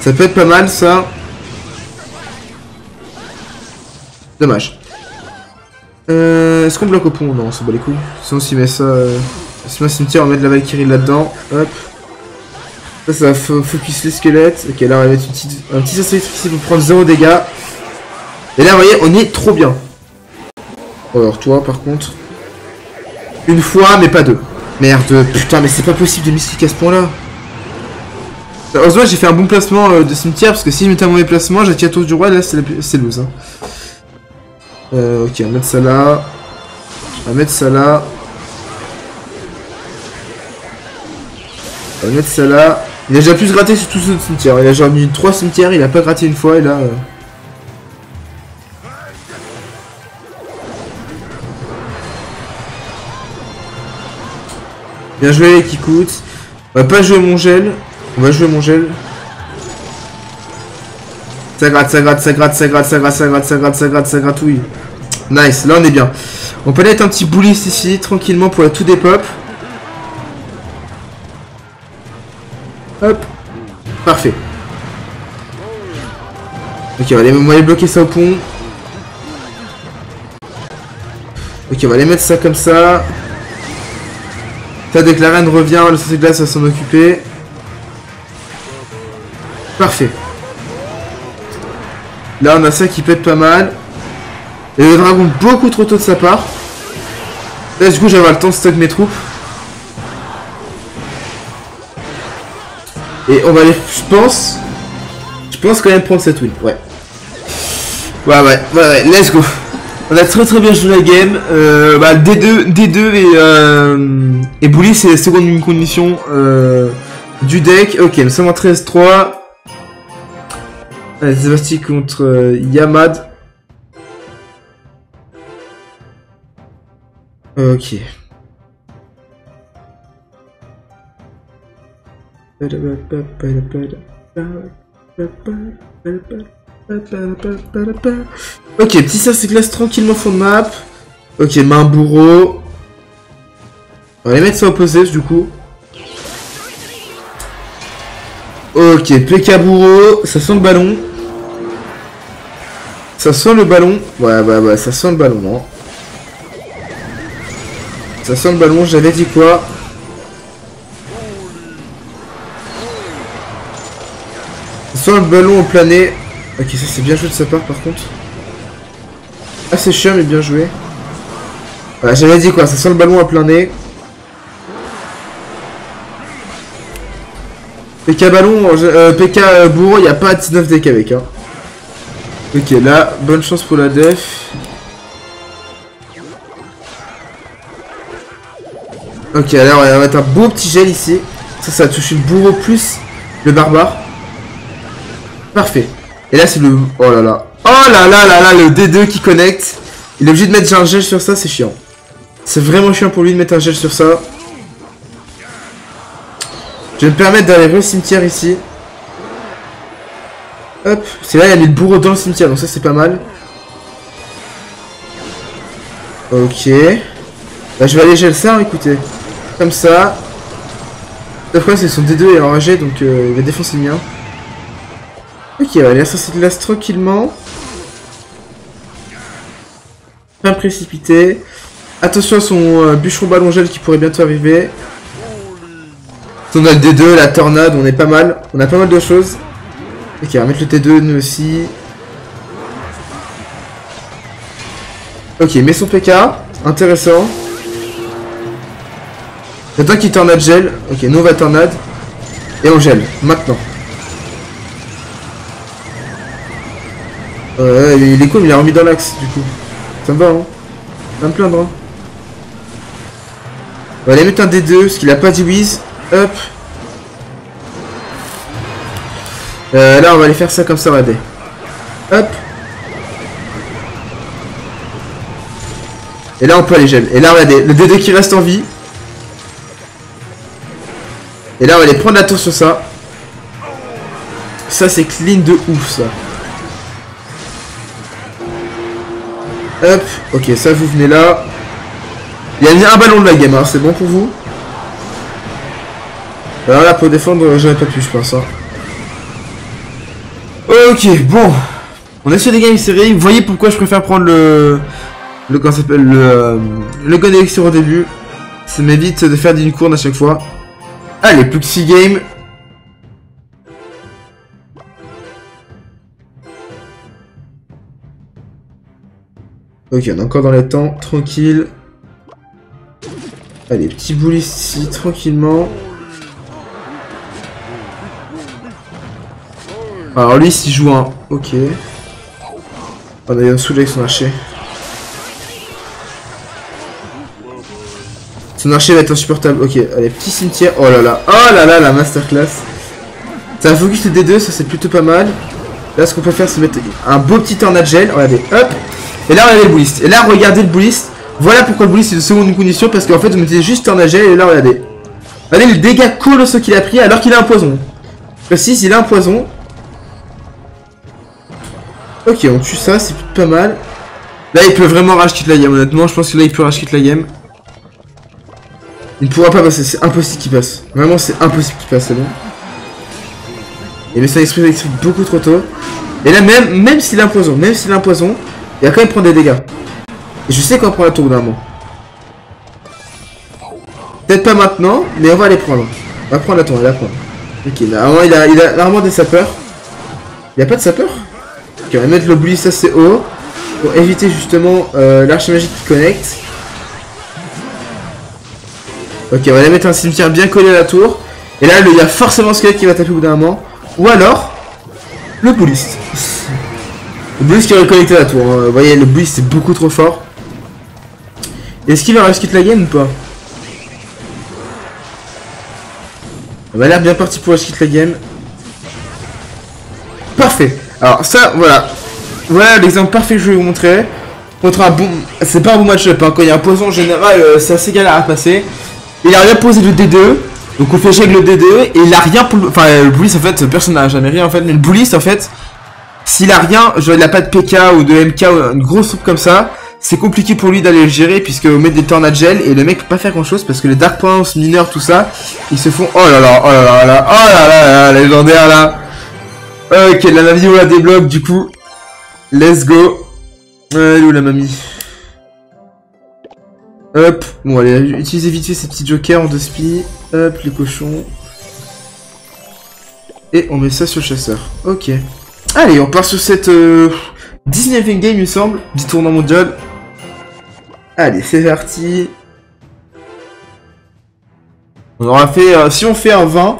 Ça peut être pas mal ça. Dommage. Est-ce qu'on bloque au pont? Non, on s'en bat les couilles. Sinon, on s'y met ça. Si on met un cimetière, on met de la Valkyrie là-dedans. Hop. Ça, ça focus les squelettes. Ok, là on va mettre une petite, un petit sens électrique ici pour prendre 0 dégâts. Et là, vous voyez, on est trop bien. Alors toi, par contre... Une fois, mais pas deux. Merde, putain, mais c'est pas possible de mystiquer à ce point-là. Heureusement, j'ai fait un bon placement de cimetière, parce que si je mettais un mauvais placement, j'ai tiré tour du roi, là, c'est loose. Hein. Ok, on va mettre ça là. On va mettre ça là. On va mettre ça là. Il a déjà plus gratté sur tout ce cimetière. Il a genre mis 3 cimetières, il a pas gratté une fois, et là... Bien joué les Kikouts. On va pas jouer mon gel. On va jouer mon gel. Ça gratte, ça gratte, ça gratte, ça gratte, ça gratte, ça gratte, ça gratte, ça gratte, ça gratouille. Nice, là on est bien. On peut mettre un petit bully ici, tranquillement pour la tout des pop. Hop. Parfait. Ok, on va aller bloquer ça au pont. Ok, on va aller mettre ça comme ça. Ça, dès que la reine revient, le sauce de glace va s'en occuper. Parfait. Là, on a ça qui pète pas mal. Et le dragon beaucoup trop tôt de sa part. Là, du coup, je vais avoir le temps de stocker mes troupes. Et on va aller, je pense quand même prendre cette win. Ouais. Ouais, let's go. On a très bien joué la game, D2 et Bully c'est la seconde condition du deck. Ok, nous sommes en 13-3. Allez, c'est parti contre Yamad. Ok. Ok, petit sas et glace tranquillement fond de map. Ok, main bourreau. On va les mettre ça au possess du coup. Ok, PK bourreau. Ça sent le ballon. Ça sent le ballon. Ouais, ça sent le ballon, non. Ça sent le ballon, j'avais dit quoi. Ça sent le ballon au plané. Ok, ça c'est bien joué de sa part par contre. Ah c'est chiant mais bien joué. Voilà, j'avais dit quoi, ça sent le ballon à plein nez. PK ballon, PK bourreau, il n'y a pas 19 deck avec. Hein. Ok, là, bonne chance pour la def. Ok, alors on va mettre un beau petit gel ici. Ça, ça a touché le bourreau plus le barbare. Parfait. Et là c'est le... Oh là là. Oh là là là là, le D2 qui connecte. Il est obligé de mettre un gel sur ça, c'est chiant. C'est vraiment chiant pour lui de mettre un gel sur ça. Je vais me permettre d'aller au cimetière ici. Hop. C'est là, il y a mis le bourreau dans le cimetière, donc ça c'est pas mal. Ok. Bah je vais aller gel ça, écoutez. Comme ça. Le problème c'est que son D2 est enragé, donc il va défoncer le mien. Ok, on va aller à cette glace tranquillement. Pas précipité. Attention à son bûcheron ballon gel qui pourrait bientôt arriver. On a le D2, la tornade, on est pas mal. On a pas mal de choses. Ok, on va mettre le T2 nous aussi. Ok, met son PK. Intéressant. J'attends qu'il tornade gel. Ok, nous on va tornade. Et on gèle, maintenant. Il est cool, mais il a remis dans l'axe du coup. Ça me va, hein. Ça me plaindre, hein. On va aller mettre un D2 parce qu'il a pas dit whiz. Hop. Là, on va aller faire ça comme ça, regardez. Hop. Et là, on peut aller gel. Et là, regardez, le D2 qui reste en vie. Et là, on va aller prendre la tour sur ça. Ça, c'est clean de ouf, ça. Hop, ok, ça vous venez là. Il y a un ballon de la game, hein. C'est bon pour vous. Alors là, pour défendre, j'aurais pas pu, je pense. Hein. Ok, bon. On est sur des games serrées. Vous voyez pourquoi je préfère prendre le comment ça s'appelle le Gun d'Elixir au début. Ça m'évite de faire des cournes à chaque fois. Allez, plus que 6 games. Ok, on est encore dans les temps, tranquille. Allez, petit boule ici, tranquillement. Alors lui, s'il joue un... Ok. On a eu un soulevé avec son archer. Son archer va être insupportable. Ok, allez, petit cimetière. Oh là là, la masterclass. Ça focus le D2, ça c'est plutôt pas mal. Là, ce qu'on peut faire, c'est mettre un beau petit tornade gel. Regardez, hop. Et là, regardez le bouliste. Et là, regardez le bouliste. Voilà pourquoi le bouliste est de seconde condition. Parce qu'en fait, vous mettez juste tornade gel. Et là, regardez. Regardez le dégât colossal qu'il a pris alors qu'il a un poison. Précise, il a un poison. Ok, on tue ça, c'est pas mal. Là, il peut vraiment rage quitte la game. Honnêtement, je pense que là, il peut rage quitte la game. Il ne pourra pas passer. C'est impossible qu'il passe. Vraiment, c'est impossible qu'il passe. C'est bon. Il met son esprit électrique beaucoup trop tôt. Et là, même s'il a un poison, il va quand même prendre des dégâts. Et je sais qu'on prend la tour d'un moment. Peut-être pas maintenant, mais on va les prendre. On va prendre la tour, on va la prendre. Ok, normalement, il a l'armement des sapeurs. Il n'y a pas de sapeurs. Ok, on va mettre l'oblis assez haut. Pour éviter justement l'archer magique qui connecte. Ok, on va aller mettre un cimetière bien collé à la tour. Et là, il y a forcément un squelette qui va taper au bout d'un moment. Ou alors, le bouliste. Le bouliste qui aurait connecté la tour. Vous voyez, le bouliste est beaucoup trop fort. Est-ce qu'il va rescue la game ou pas? On a l'air bien parti pour rescue la game. Parfait. Alors ça, voilà. Voilà l'exemple parfait que je vais vous montrer. Contre un bon... C'est pas un bon match-up. Hein. Quand il y a un poison en général, c'est assez galère à passer. Il a rien posé le D2. Donc on fait avec le D2 et il a rien pour le... Enfin le bouliste en fait, personne n'a jamais rien en fait, mais le bouliste en fait, s'il a rien, genre il a pas de PK ou de MK ou une grosse troupe comme ça, c'est compliqué pour lui d'aller le gérer puisque on met des tornades gel et le mec peut pas faire grand chose parce que les dark points, mineurs, tout ça, ils se font... Oh là là, oh là là là, oh là là là, légendaire là. Ok, là, la vidéo la débloque du coup, let's go. Elle est où la mamie? Hop, bon allez, utilisez vite fait ces petits jokers en 2 spi. Hop, les cochons. Et on met ça sur le chasseur. Ok. Allez, on part sur cette 19ème game, il me semble, du tournoi mondial. Allez, c'est parti. On aura fait... si on fait un 20,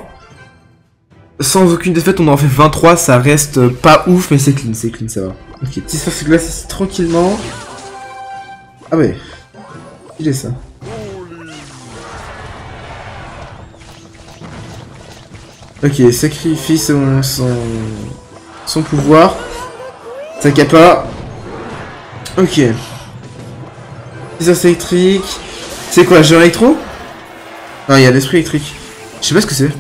sans aucune défaite, on en fait 23. Ça reste pas ouf, mais c'est clean, ça va. Ok, petit sur ce glace ici, tranquillement. Ah ouais. Il est ça. Ok, sacrifie son pouvoir. Ça capa. Ok. Puissance électrique. C'est quoi, j'ai un électro? Non, il y a l'esprit électrique. Je sais pas ce que c'est.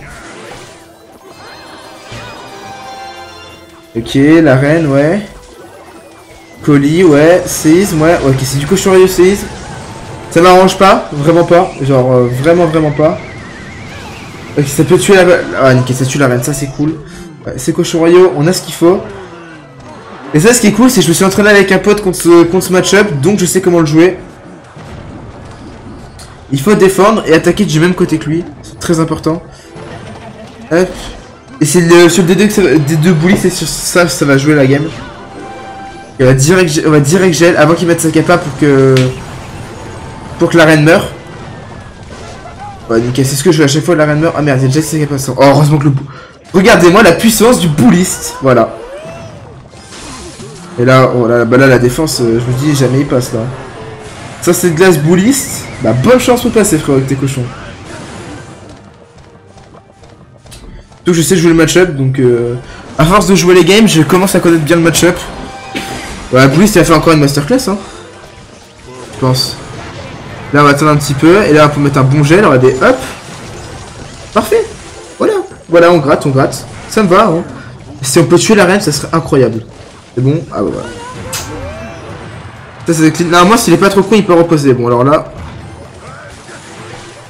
Ok, la reine, ouais. Colis, ouais. Séisme, ouais. Ok, c'est du cochonnerie de séisme. Ça m'arrange pas, vraiment pas, genre vraiment pas. Ok, ça peut tuer la... Ah nickel, ça tue la reine, ça c'est cool. C'est cochon royaux, on a ce qu'il faut. Et ça ce qui est cool, c'est que je me suis entraîné avec un pote contre ce match-up, donc je sais comment le jouer. Il faut défendre et attaquer du même côté que lui, c'est très important. Hop. Et c'est sur le D2 que ça va... D2 bully, c'est sur ça ça va jouer la game. Et on va direct gel avant qu'il mette sa capa pour que la reine meure. Ouais, nickel, c'est ce que je veux à chaque fois, la reine meurt. Ah merde, il y a déjà 5 passants. Oh, heureusement que le bou... Regardez-moi la puissance du bouliste. Voilà. Et là, oh, là, bah là, la défense, je vous dis, jamais il passe, là. Ça, c'est de glace bouliste. Bah, bonne chance pour passer, frère, avec tes cochons. Donc, je sais jouer le match-up, donc... à force de jouer les games, je commence à connaître bien le match-up. Ouais, bouliste, il a fait encore une masterclass, hein. Je pense. Là on va attendre un petit peu, et là on peut mettre un bon gel, on va des hop. Parfait. Voilà, voilà, on gratte, ça me va, hein. Si on peut tuer la reine, ça serait incroyable. C'est bon, ah bah voilà. Ça c'est clean, normalement s'il est pas trop con, il peut reposer, bon alors là.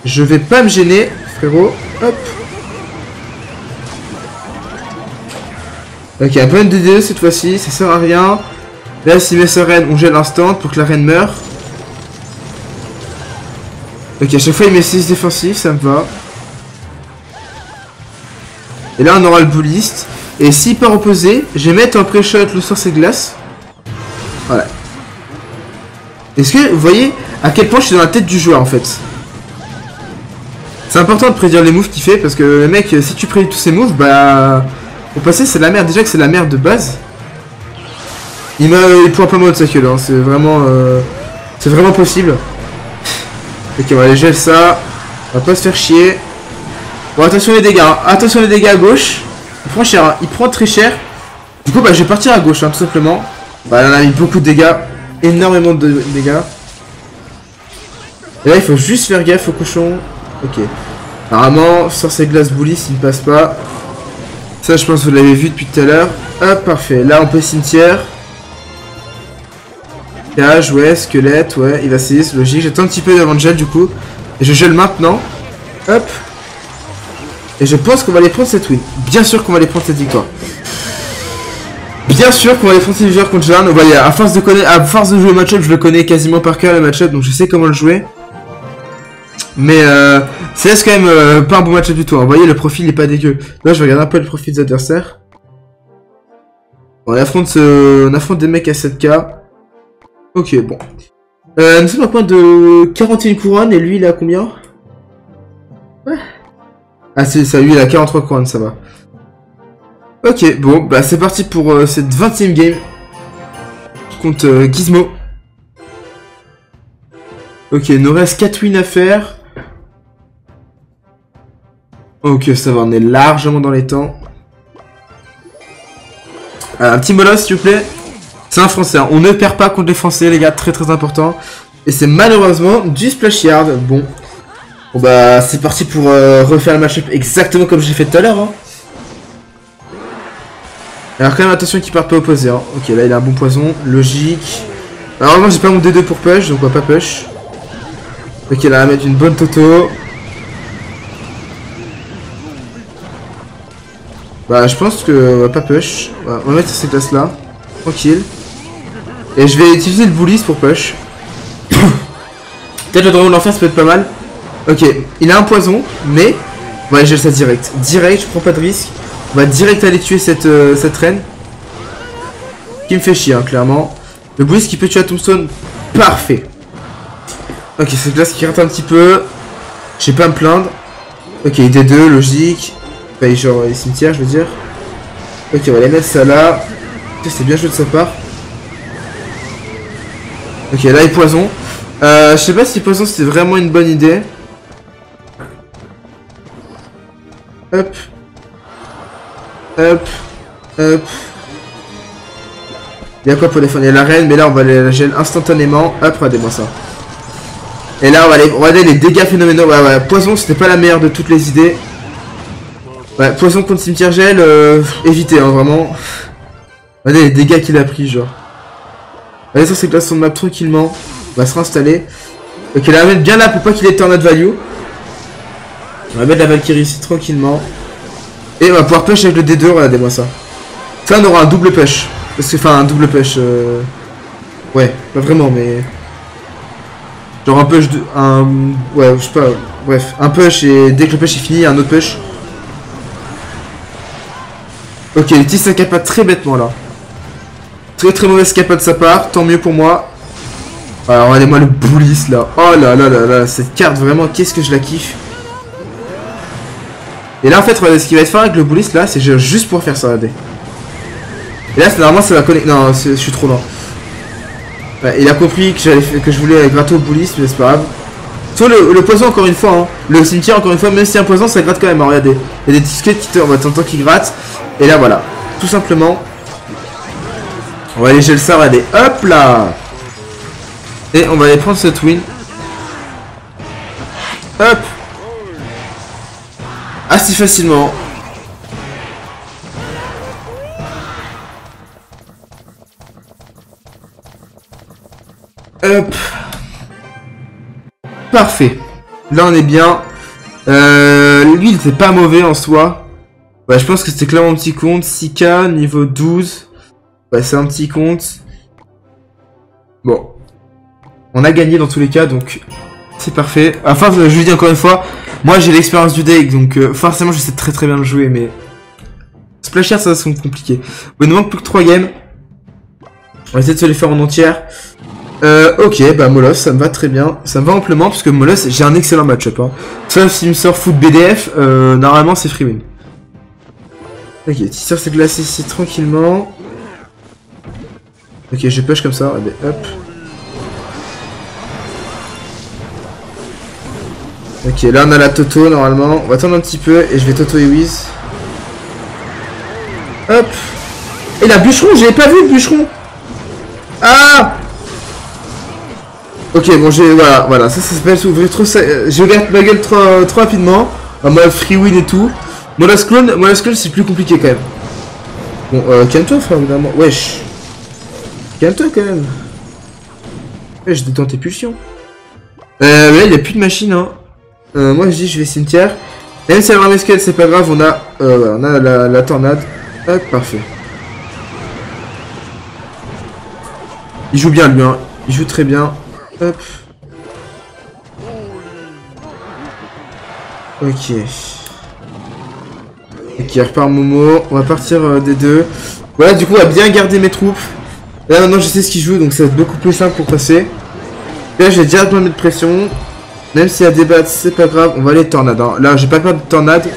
Je vais pas me gêner, frérot, hop. Ok, un bon DD cette fois-ci, ça sert à rien. Là s'il met sa reine, on gèle l'instant pour que la reine meure. Ok, à chaque fois il met 6 défensifs, ça me va. Et là on aura le bouliste. Et s'il part reposer, je vais mettre en pré-shot le source et glace. Voilà. Est-ce que vous voyez à quel point je suis dans la tête du joueur en fait? C'est important de prédire les moves qu'il fait parce que le mec, si tu prédis tous ses moves, bah... Au passé, c'est la merde. Déjà que c'est la merde de base. Il pourra pas mourir de sa queue, hein. C'est vraiment... C'est vraiment possible. Ok, on va aller gel ça. On va pas se faire chier. Bon, attention les dégâts. Hein. Attention les dégâts à gauche. Il prend cher, hein. Il prend très cher. Du coup, bah, je vais partir à gauche, hein, tout simplement. Bah, là, on a mis beaucoup de dégâts. Énormément de dégâts. Et là, il faut juste faire gaffe au cochon. Ok. Apparemment, sur ces glaces boulies, s'il ne passe pas. Ça, je pense que vous l'avez vu depuis tout à l'heure. Hop, parfait. Là, on peut cimetière. Cage, ouais, squelette, ouais. Il va essayer, c'est logique. J'attends un petit peu avant de gel, du coup. Et je gèle maintenant. Hop. Et je pense qu'on va aller prendre cette win. Bien sûr qu'on va aller prendre cette victoire. Bien sûr qu'on va aller prendre cette victoire contre Jeanne. Voyez, à force de jouer au match-up, je le connais quasiment par cœur le match-up, donc je sais comment le jouer. Mais CS quand même pas un bon match-up du tout. Hein. Vous voyez, le profil n'est pas dégueu. Là, je vais regarder un peu le profil des adversaires. Bon, on affronte des mecs à 7K. Ok, bon. Nous sommes à point de 41 couronnes et lui, il a combien? Ouais. Ah c'est ça, lui il a 43 couronnes, ça va. Ok, bon, bah c'est parti pour cette 20e game contre Gizmo. Ok, il nous reste 4 wins à faire. Ok, ça va, on est largement dans les temps. Un petit Molosse, s'il vous plaît. C'est un français, hein. On ne perd pas contre les français, les gars, très très important. Et c'est malheureusement du Splashyard, bon. Bon bah c'est parti pour refaire le match-up exactement comme j'ai fait tout à l'heure. Hein. Alors quand même attention qu'il parte pas opposé. Hein. Ok là il a un bon poison, logique. Alors moi j'ai pas mon D2 pour push, donc on va pas push. Ok là on va mettre une bonne toto. Bah je pense qu'on va pas push. On va mettre ces classes là, tranquille. Et je vais utiliser le bullis pour push. Peut-être le dragon de l'enfer ça peut être pas mal. Ok, il a un poison, mais... Ouais, j'ai ça direct. Direct, je prends pas de risque. On va direct aller tuer cette reine. Qui me fait chier, hein, clairement. Le boost qui peut tuer à Tombstone, parfait. Ok, cette glace qui rate un petit peu. J'ai pas à me plaindre. Ok, D2, logique. Enfin, genre, les cimetières, je veux dire. Ok, on va aller mettre ça là. C'est bien joué de sa part. Ok, là, il poison. Je sais pas si poison, c'est vraiment une bonne idée. Hop. Hop. Hop. Il y a quoi pour défendre? Il y a la reine, mais là on va aller la gêne instantanément. Hop, regardez-moi ça. Et là on va aller regarder les dégâts phénoménaux. Ouais, ouais, poison, c'était pas la meilleure de toutes les idées. Ouais, poison contre cimetière gel, évitez, hein, vraiment. Regardez les dégâts qu'il a pris, genre. Regardez sur ces classes sur map tranquillement. On va se réinstaller. Ok, la reine bien là pour pas qu'il ait turn out value. On va mettre la Valkyrie ici tranquillement. Et on va pouvoir push avec le D2, regardez-moi ça. Ça on aura un double push. Parce que, enfin un double push ouais, pas vraiment mais... Genre un push de... Un... Ouais, je sais pas... Bref, un push et dès que le push est fini, un autre push. Ok, il utilise sa capa très bêtement là. Très très mauvaise capa de sa part, tant mieux pour moi. Alors regardez-moi le bullis là. Oh là là là là, cette carte vraiment, qu'est-ce que je la kiffe. Et là en fait ce qu'il va être faire avec le bullis là c'est juste pour faire ça, regardez. Et là normalement ça va connecter. Non je suis trop loin. Ouais, il a compris que je voulais gratter au bullis mais c'est pas grave. Soit le poison encore une fois hein. Le cimetière encore une fois, même si un poison ça gratte quand même hein, regardez. Il y a des disquettes qui t'entends qui grattent. Et là voilà, tout simplement. On va aller geler ça, regardez. Hop là. Et on va aller prendre cette win. Hop. Ah si facilement. Hop. Parfait. Là on est bien. Lui il était pas mauvais en soi. Bah je pense que c'était clairement un petit compte. 6K, niveau 12. Bah c'est un petit compte. Bon. On a gagné dans tous les cas donc... C'est parfait. Enfin, je vous dis encore une fois, moi j'ai l'expérience du deck, donc forcément je sais très très bien le jouer, mais... Splashyard, ça va se compliquer. Bon, il nous manque plus que 3 games. On va essayer de se les faire en entière. Ok, bah Molosse, ça me va très bien. Ça me va amplement, parce que Molosse, j'ai un excellent match-up. Hein. Sauf s'il me sort foot BDF, normalement c'est free win. Ok, Tisseur s'est glacé ici tranquillement. Ok, je push comme ça, allez hop. Ok, là on a la Toto normalement. On va attendre un petit peu et je vais Toto et Wiz. Hop. Et la bûcheron, j'avais pas vu le bûcheron. Ah. Ok, bon, j'ai. Voilà, voilà, ça s'appelle s'ouvrir trop. Je garde ma gueule trop rapidement. Enfin, moi, free win et tout. Molosse clone, c'est plus compliqué quand même. Bon, calme-toi, frère, évidemment. Wesh. Calme-toi quand même. Wesh, détends tes pulsions. Là, il n'y a plus de machine, hein. Moi je dis je vais cimetière. Même si elle a un escalade c'est pas grave, on a la tornade. Hop, parfait. Il joue bien lui hein. Il joue très bien. Hop. Ok. Ok, repart Momo. On va partir des deux. Voilà, du coup on va bien garder mes troupes. Là maintenant je sais ce qu'il joue donc ça va être beaucoup plus simple pour passer. Et là je vais directement mettre pression. Même s'il y a des battes, c'est pas grave, on va aller tornade. Hein. Là, j'ai pas peur de tornade.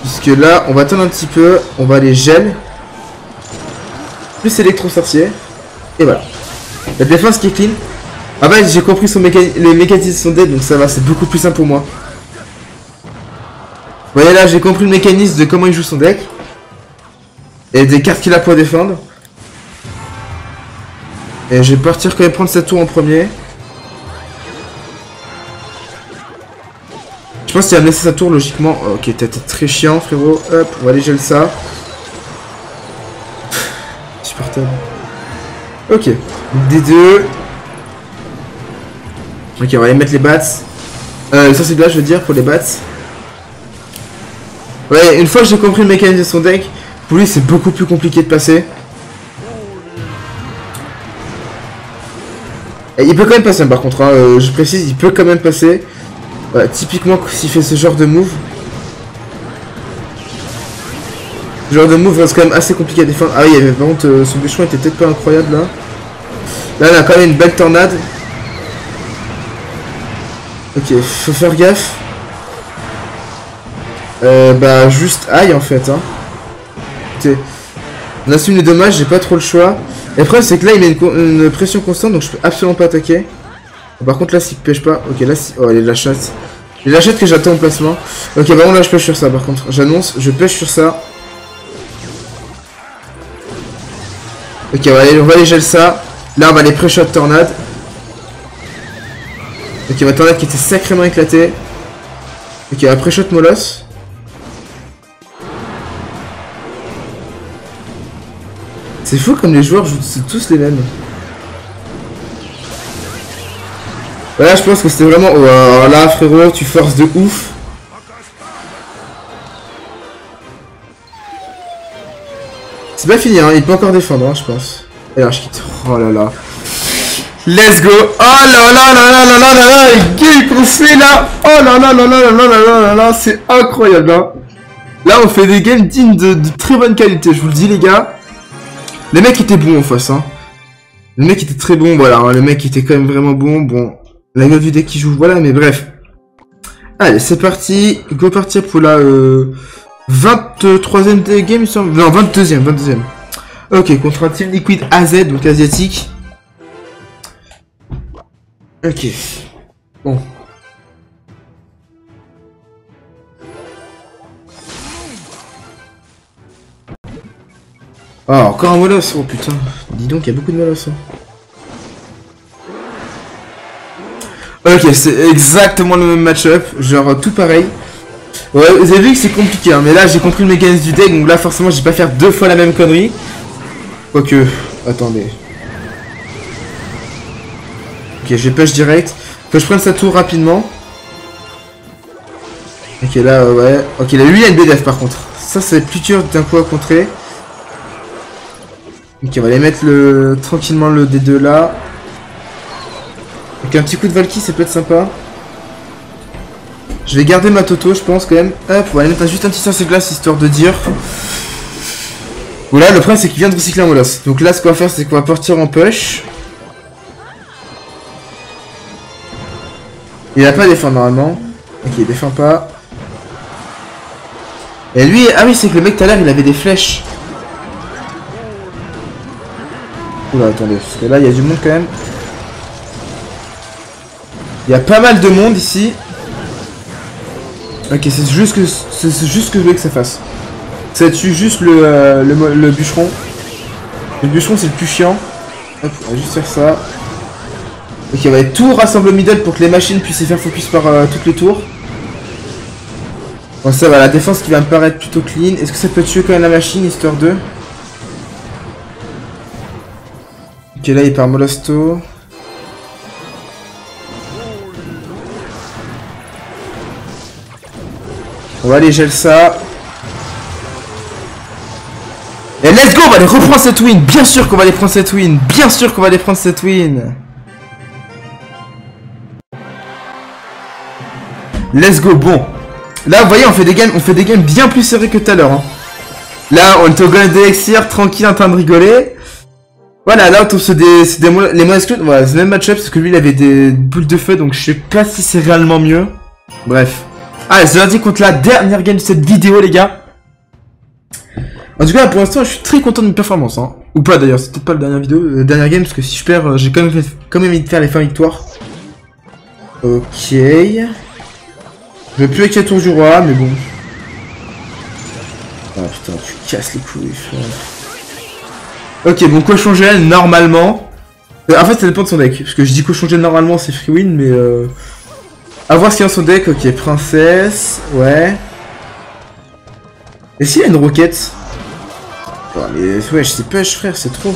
Puisque là, on va attendre un petit peu. On va aller gel. Plus électro-sorcier. Et voilà. La défense qui est clean. Ah bah, j'ai compris les mécanismes de son deck, donc ça va, c'est beaucoup plus simple pour moi. Vous voyez là, j'ai compris le mécanisme de comment il joue son deck. Et des cartes qu'il a pour défendre. Et je vais partir quand même prendre cette tour en premier. Je pense qu'il va me laisser sa tour logiquement. Oh, ok, t'as été très chiant frérot. Hop, on va aller geler ça. Supportable. Ok, D2. Ok, on va aller mettre les bats. Ça c'est de là je veux dire pour les bats. Ouais, une fois que j'ai compris le mécanisme de son deck, pour lui c'est beaucoup plus compliqué de passer. Et il peut quand même passer par contre, hein, je précise, il peut quand même passer. Voilà, typiquement s'il fait ce genre de move. Ce genre de move c'est quand même assez compliqué à défendre. Ah oui, il y avait, par contre son bûcheron était peut-être pas incroyable là. Là on a quand même une belle tornade. Ok, faut faire gaffe. Bah juste aïe en fait hein. Écoutez, on assume les dommages, j'ai pas trop le choix. Et le problème c'est que là il met une pression constante donc je peux absolument pas attaquer. Par contre là s'il pêche pas, ok là si... Oh il est de la chatte. Il est de la chatte que j'attends au placement. Ok bah bon là je pêche sur ça par contre. J'annonce, je pêche sur ça. Ok on va aller gel ça. Là on va aller pré-shot tornade. Ok ma tornade qui était sacrément éclatée. Ok on va pré-shot Molosse. C'est fou comme les joueurs jouent tous les mêmes. Voilà, je pense que c'était vraiment... Oh, là, frérot, tu forces de ouf. C'est pas fini, hein. Il peut encore défendre, hein, je pense. Et là, je quitte. Oh là là. Let's go. Oh là là là là là là là là. Les games qu'on fait là. Oh là là là là là là là là là. C'est incroyable, hein. Là, on fait des games dignes de très bonne qualité, je vous le dis, les gars. Les mecs étaient bons en face, hein. Le mec était très bon, voilà. Hein. Le mec était quand même vraiment bon. Bon, la gueule du deck qui joue, voilà, mais bref. Allez, c'est parti. Go partir pour la 23ème game, il semble. Non, 22ème. Ok, contre un team liquide AZ, donc asiatique. Ok. Bon. Oh, encore un Molosse, oh putain, dis donc, il y a beaucoup de Molosse. Hein. Ok, c'est exactement le même match-up, genre tout pareil. Ouais, vous avez vu que c'est compliqué, hein, mais là j'ai compris le mécanisme du deck, donc là forcément je vais pas faire deux fois la même connerie. Quoique, attendez. Ok, je push direct, faut que je prenne sa tour rapidement. Ok, là, ouais, ok, là lui il a une BDF par contre, ça c'est plus dur d'un coup à contrer. Ok, on va aller mettre le tranquillement le D2 là. Donc un petit coup de Valkyrie, ça peut être sympa. Je vais garder ma Toto, je pense quand même. Hop, on va aller mettre juste un petit sens de glace histoire de dire. Voilà, le problème c'est qu'il vient de recycler un Molosse. Donc là, ce qu'on va faire, c'est qu'on va partir en push. Il n'a pas défendu normalement. Ok, il défend pas. Et lui, ah oui, c'est que le mec tout à l'heure il avait des flèches. Oula, attendez, parce que là il y a du monde quand même. Il y a pas mal de monde ici. Ok, c'est juste que je voulais que ça fasse. Ça tue juste le bûcheron. Le bûcheron c'est le plus chiant. Hop, on va juste faire ça. Ok, on va tout rassembler au middle pour que les machines puissent se faire focus par toutes les tours. Bon, ça va, la défense qui va me paraître plutôt clean. Est-ce que ça peut tuer quand même la machine, histoire 2? Ok, là il part Molosto. On va aller gel ça. Et let's go, on va aller reprendre cette win. Bien sûr qu'on va aller prendre cette win. Bien sûr qu'on va aller prendre cette win. Let's go, bon. Là, vous voyez, on fait des games bien plus serrés que tout à l'heure. Hein. Là, on est au Golem d'Elixir, tranquille, en train de rigoler. Voilà, là, on tombe sur les moins exclus. Voilà, c'est le même match-up, parce que lui, il avait des boules de feu, donc je sais pas si c'est réellement mieux. Bref. Allez, c'est lundi contre la dernière game de cette vidéo, les gars. En tout cas, pour l'instant, je suis très content de mes performances. Hein. Ou pas, d'ailleurs, c'est peut-être pas la dernière vidéo, la dernière game, parce que si je perds, j'ai quand même envie de faire les fins victoires. Ok... Je vais plus avec la tour du roi, mais bon. Ah putain, tu casses les couilles. Ok, bon, cochon gel, normalement. En fait, ça dépend de son deck. Parce que je dis cochon gel, normalement, c'est free win, mais... A voir ce qu'il y a dans son deck. Ok, princesse, ouais. Et s'il a une roquette? Oh, mais ouais, je sais pas, frère, c'est trop.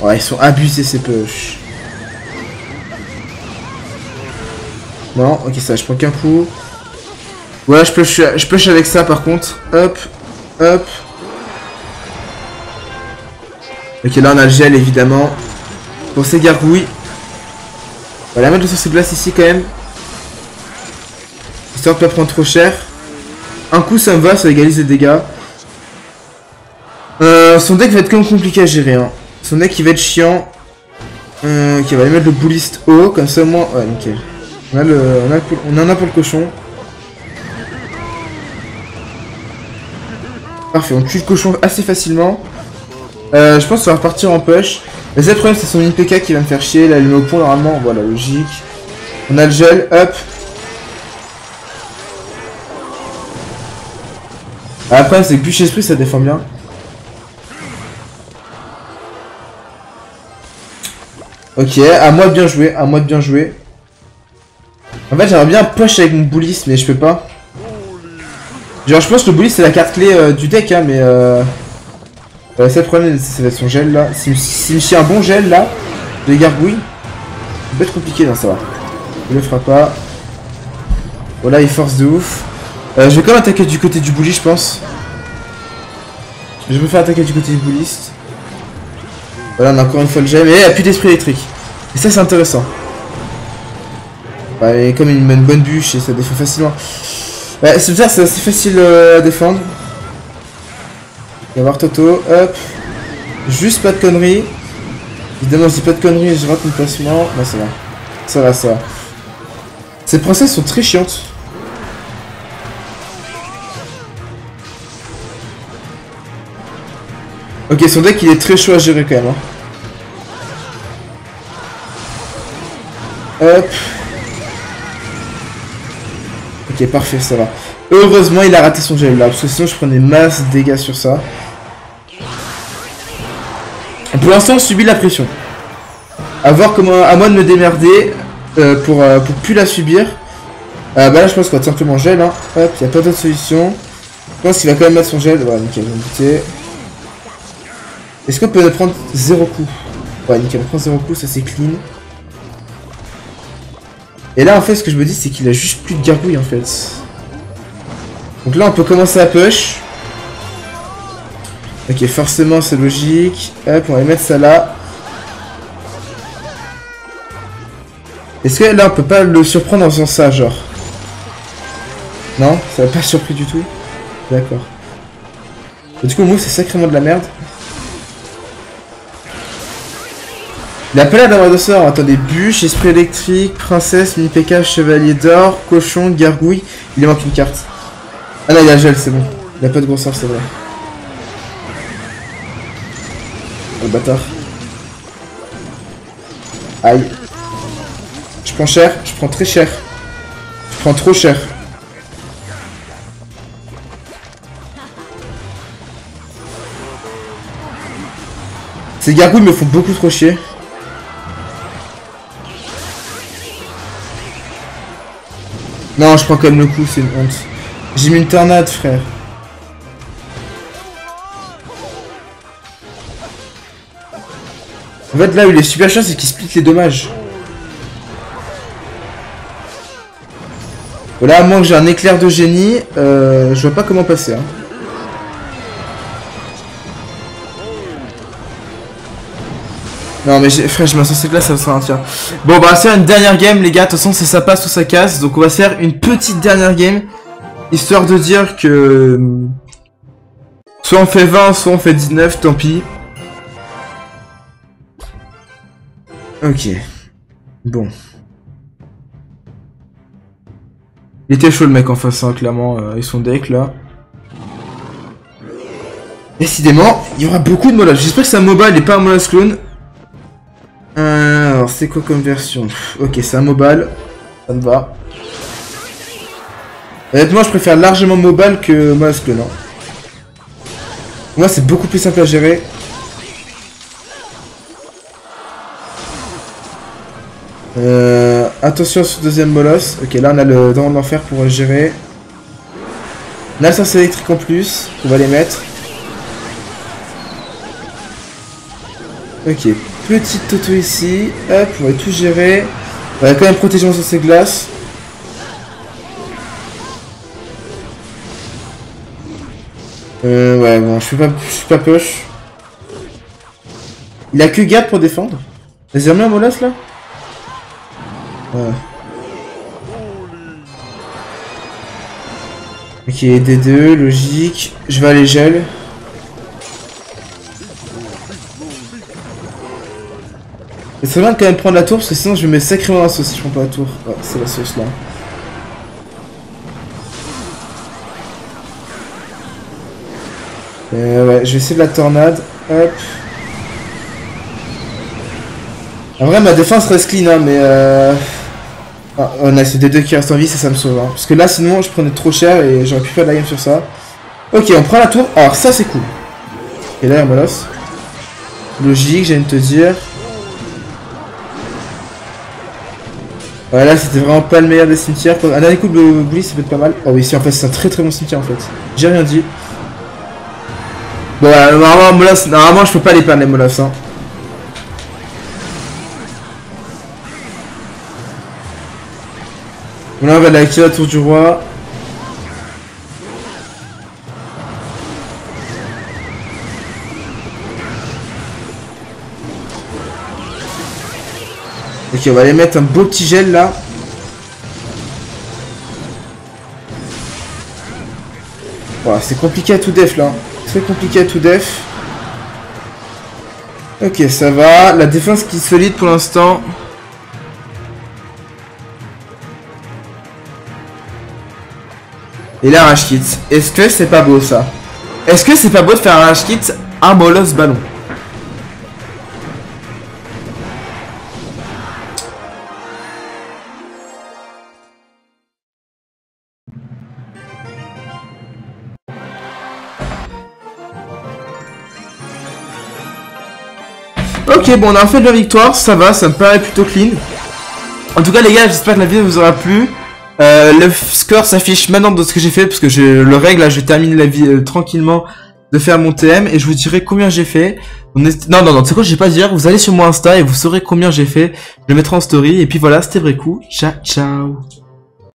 Ouais, ils sont abusés, ces push. Non, ok, ça, je prends qu'un coup. Voilà, je push avec ça par contre. Hop, hop. Ok, là on a le gel évidemment. Pour ces gargouilles. On va la mettre sur ces glaces ici quand même. Histoire de pas prendre trop cher. Un coup ça me va, ça égalise les dégâts. Son deck va être quand même compliqué à gérer. Hein. Son deck il va être chiant. Ok, on va lui mettre le bouliste haut, comme ça au moins. Ouais, nickel. On en a pour le cochon. Parfait, on tue le cochon assez facilement. Je pense qu'on va repartir en push. Mais le problème, c'est son IPK qui va me faire chier. Là, il met au pont normalement. Voilà, logique. On a le gel. Hop. Après, c'est que bûche esprit, ça défend bien. Ok, à moi de bien jouer. À moi de bien jouer. En fait, j'aimerais bien push avec mon bouliste, mais je peux pas. Genre, je pense que le bouliste c'est la carte clé du deck, hein, mais c'est le problème, ça va être son gel là. S'il me chie un bon gel là, de gargouille, ça peut être compliqué, non, ça va. Il le fera pas. Voilà, il force de ouf. Je vais quand même attaquer du côté du bouliste, je pense. Je vais me faire attaquer du côté du bouliste. Voilà, on a encore une fois le gel, mais il n'y a plus d'esprit électrique. Et ça, c'est intéressant. Ouais, comme il met une bonne bûche et ça défend facilement. Ouais, c'est bizarre, c'est assez facile à défendre. Il va y avoir Toto, hop. Juste pas de conneries. Évidemment, je dis pas de conneries et je rate mon placement. Là, ça va. Ça va, ça va. Ces princesses sont très chiantes. Ok, son deck il est très chaud à gérer quand même. Hein. Hop. Ok, parfait, ça va. Heureusement, il a raté son gel là, parce que sinon je prenais masse de dégâts sur ça. Pour l'instant, on subit la pression. A voir comment, à moi de me démerder pour plus la subir. Bah là, je pense qu'on va simplement gel. Hein. Hop, il n'y a pas d'autre solution. Je pense qu'il va quand même mettre son gel. Ouais, nickel, nickel. Est-ce qu'on peut prendre 0 coup? Ouais, nickel, on prend 0 coup, ça c'est clean. Et là en fait ce que je me dis c'est qu'il a juste plus de gargouille en fait. Donc là on peut commencer à push. Ok, forcément c'est logique. Hop, on va mettre ça là. Est-ce que là on peut pas le surprendre en faisant ça genre? Non, ça va pas surpris du tout. D'accord. Du coup, le move, c'est sacrément de la merde. Il a pas l'air d'avoir de sort. Attendez, bûche, esprit électrique, princesse, mi-PK, chevalier d'or, cochon, gargouille. Il lui manque une carte. Ah non, il a gel, c'est bon. Il a pas de gros sort, c'est vrai. Oh, le bâtard. Aïe. Je prends cher, je prends très cher. Je prends trop cher. Ces gargouilles me font beaucoup trop chier. Non, je prends quand même le coup, c'est une honte. J'ai mis une tornade, frère. En fait, là où il est super chiant, c'est qu'il split les dommages. Voilà, à moins que j'ai un éclair de génie, je vois pas comment passer. Hein. Non mais frère, je m'insensais que là ça sera un tir. Bon bah on va faire une dernière game les gars, de toute façon c'est ça passe ou ça casse. Donc on va faire une petite dernière game, histoire de dire que soit on fait 20, soit on fait 19, tant pis. Ok. Bon. Il était chaud le mec en face, hein, clairement, et son deck là. Décidément, il y aura beaucoup de Molosse. J'espère que c'est un MOBA, il est pas un Molosse clone. Alors c'est quoi comme version? Ok, c'est un mobile, ça me va. Honnêtement je préfère largement mobile que Molosse clone. Moi c'est beaucoup plus simple à gérer. Attention sur deuxième Molosse. Ok, là on a le dent de l'enfer pour gérer. On a le sens électrique en plus, on va les mettre. Ok, petite toto ici, hop, on va tout gérer. On va quand même protéger sur ces glaces. Ouais, bon, je suis pas poche. Il a que garde pour défendre. Vas-y, remets un Molosse là. Ouais. Ok, D2, logique. Je vais aller gel. Et c'est bien de quand même prendre la tour parce que sinon je me mets sacrément la sauce si je prends pas la tour. Ouais, c'est la sauce là. Ouais, je vais essayer de la tornade. Hop. En vrai, ma défense reste clean, hein, mais ah, on a ces deux qui restent en vie, ça me sauve. Hein. Parce que là, sinon, je prenais trop cher et j'aurais pu faire de la game sur ça. Ok, on prend la tour. Alors, ça, c'est cool. Et là, il y a un Molosse. Logique, j'aime te dire. Ouais, là c'était vraiment pas le meilleur des cimetières. Un dernier coup de glisse ça peut être pas mal. Oh oui, si en fait c'est un très très bon cimetière en fait. J'ai rien dit. Bon voilà, normalement Molosse, normalement je peux pas les perdre les Molosses hein. Bon là on va aller activer la tour du roi. Ok, on va aller mettre un beau petit gel là. Voilà, c'est compliqué à tout def là. Très compliqué à tout def. Ok, ça va. La défense qui est solide pour l'instant. Et là, rage kit. Est-ce que c'est pas beau ça? Est-ce que c'est pas beau de faire un rage kit à Molosse ballon? Ok, bon on a fait de la victoire, ça va, ça me paraît plutôt clean. En tout cas les gars, j'espère que la vidéo vous aura plu. Le score s'affiche maintenant de ce que j'ai fait, parce que je le règle, là, je termine la vie tranquillement de faire mon TM, et je vous dirai combien j'ai fait. Non, c'est quoi, je vais pas dire, vous allez sur mon Insta et vous saurez combien j'ai fait. Je le mettrai en story, et puis voilà, c'était Brekwu. Ciao, ciao.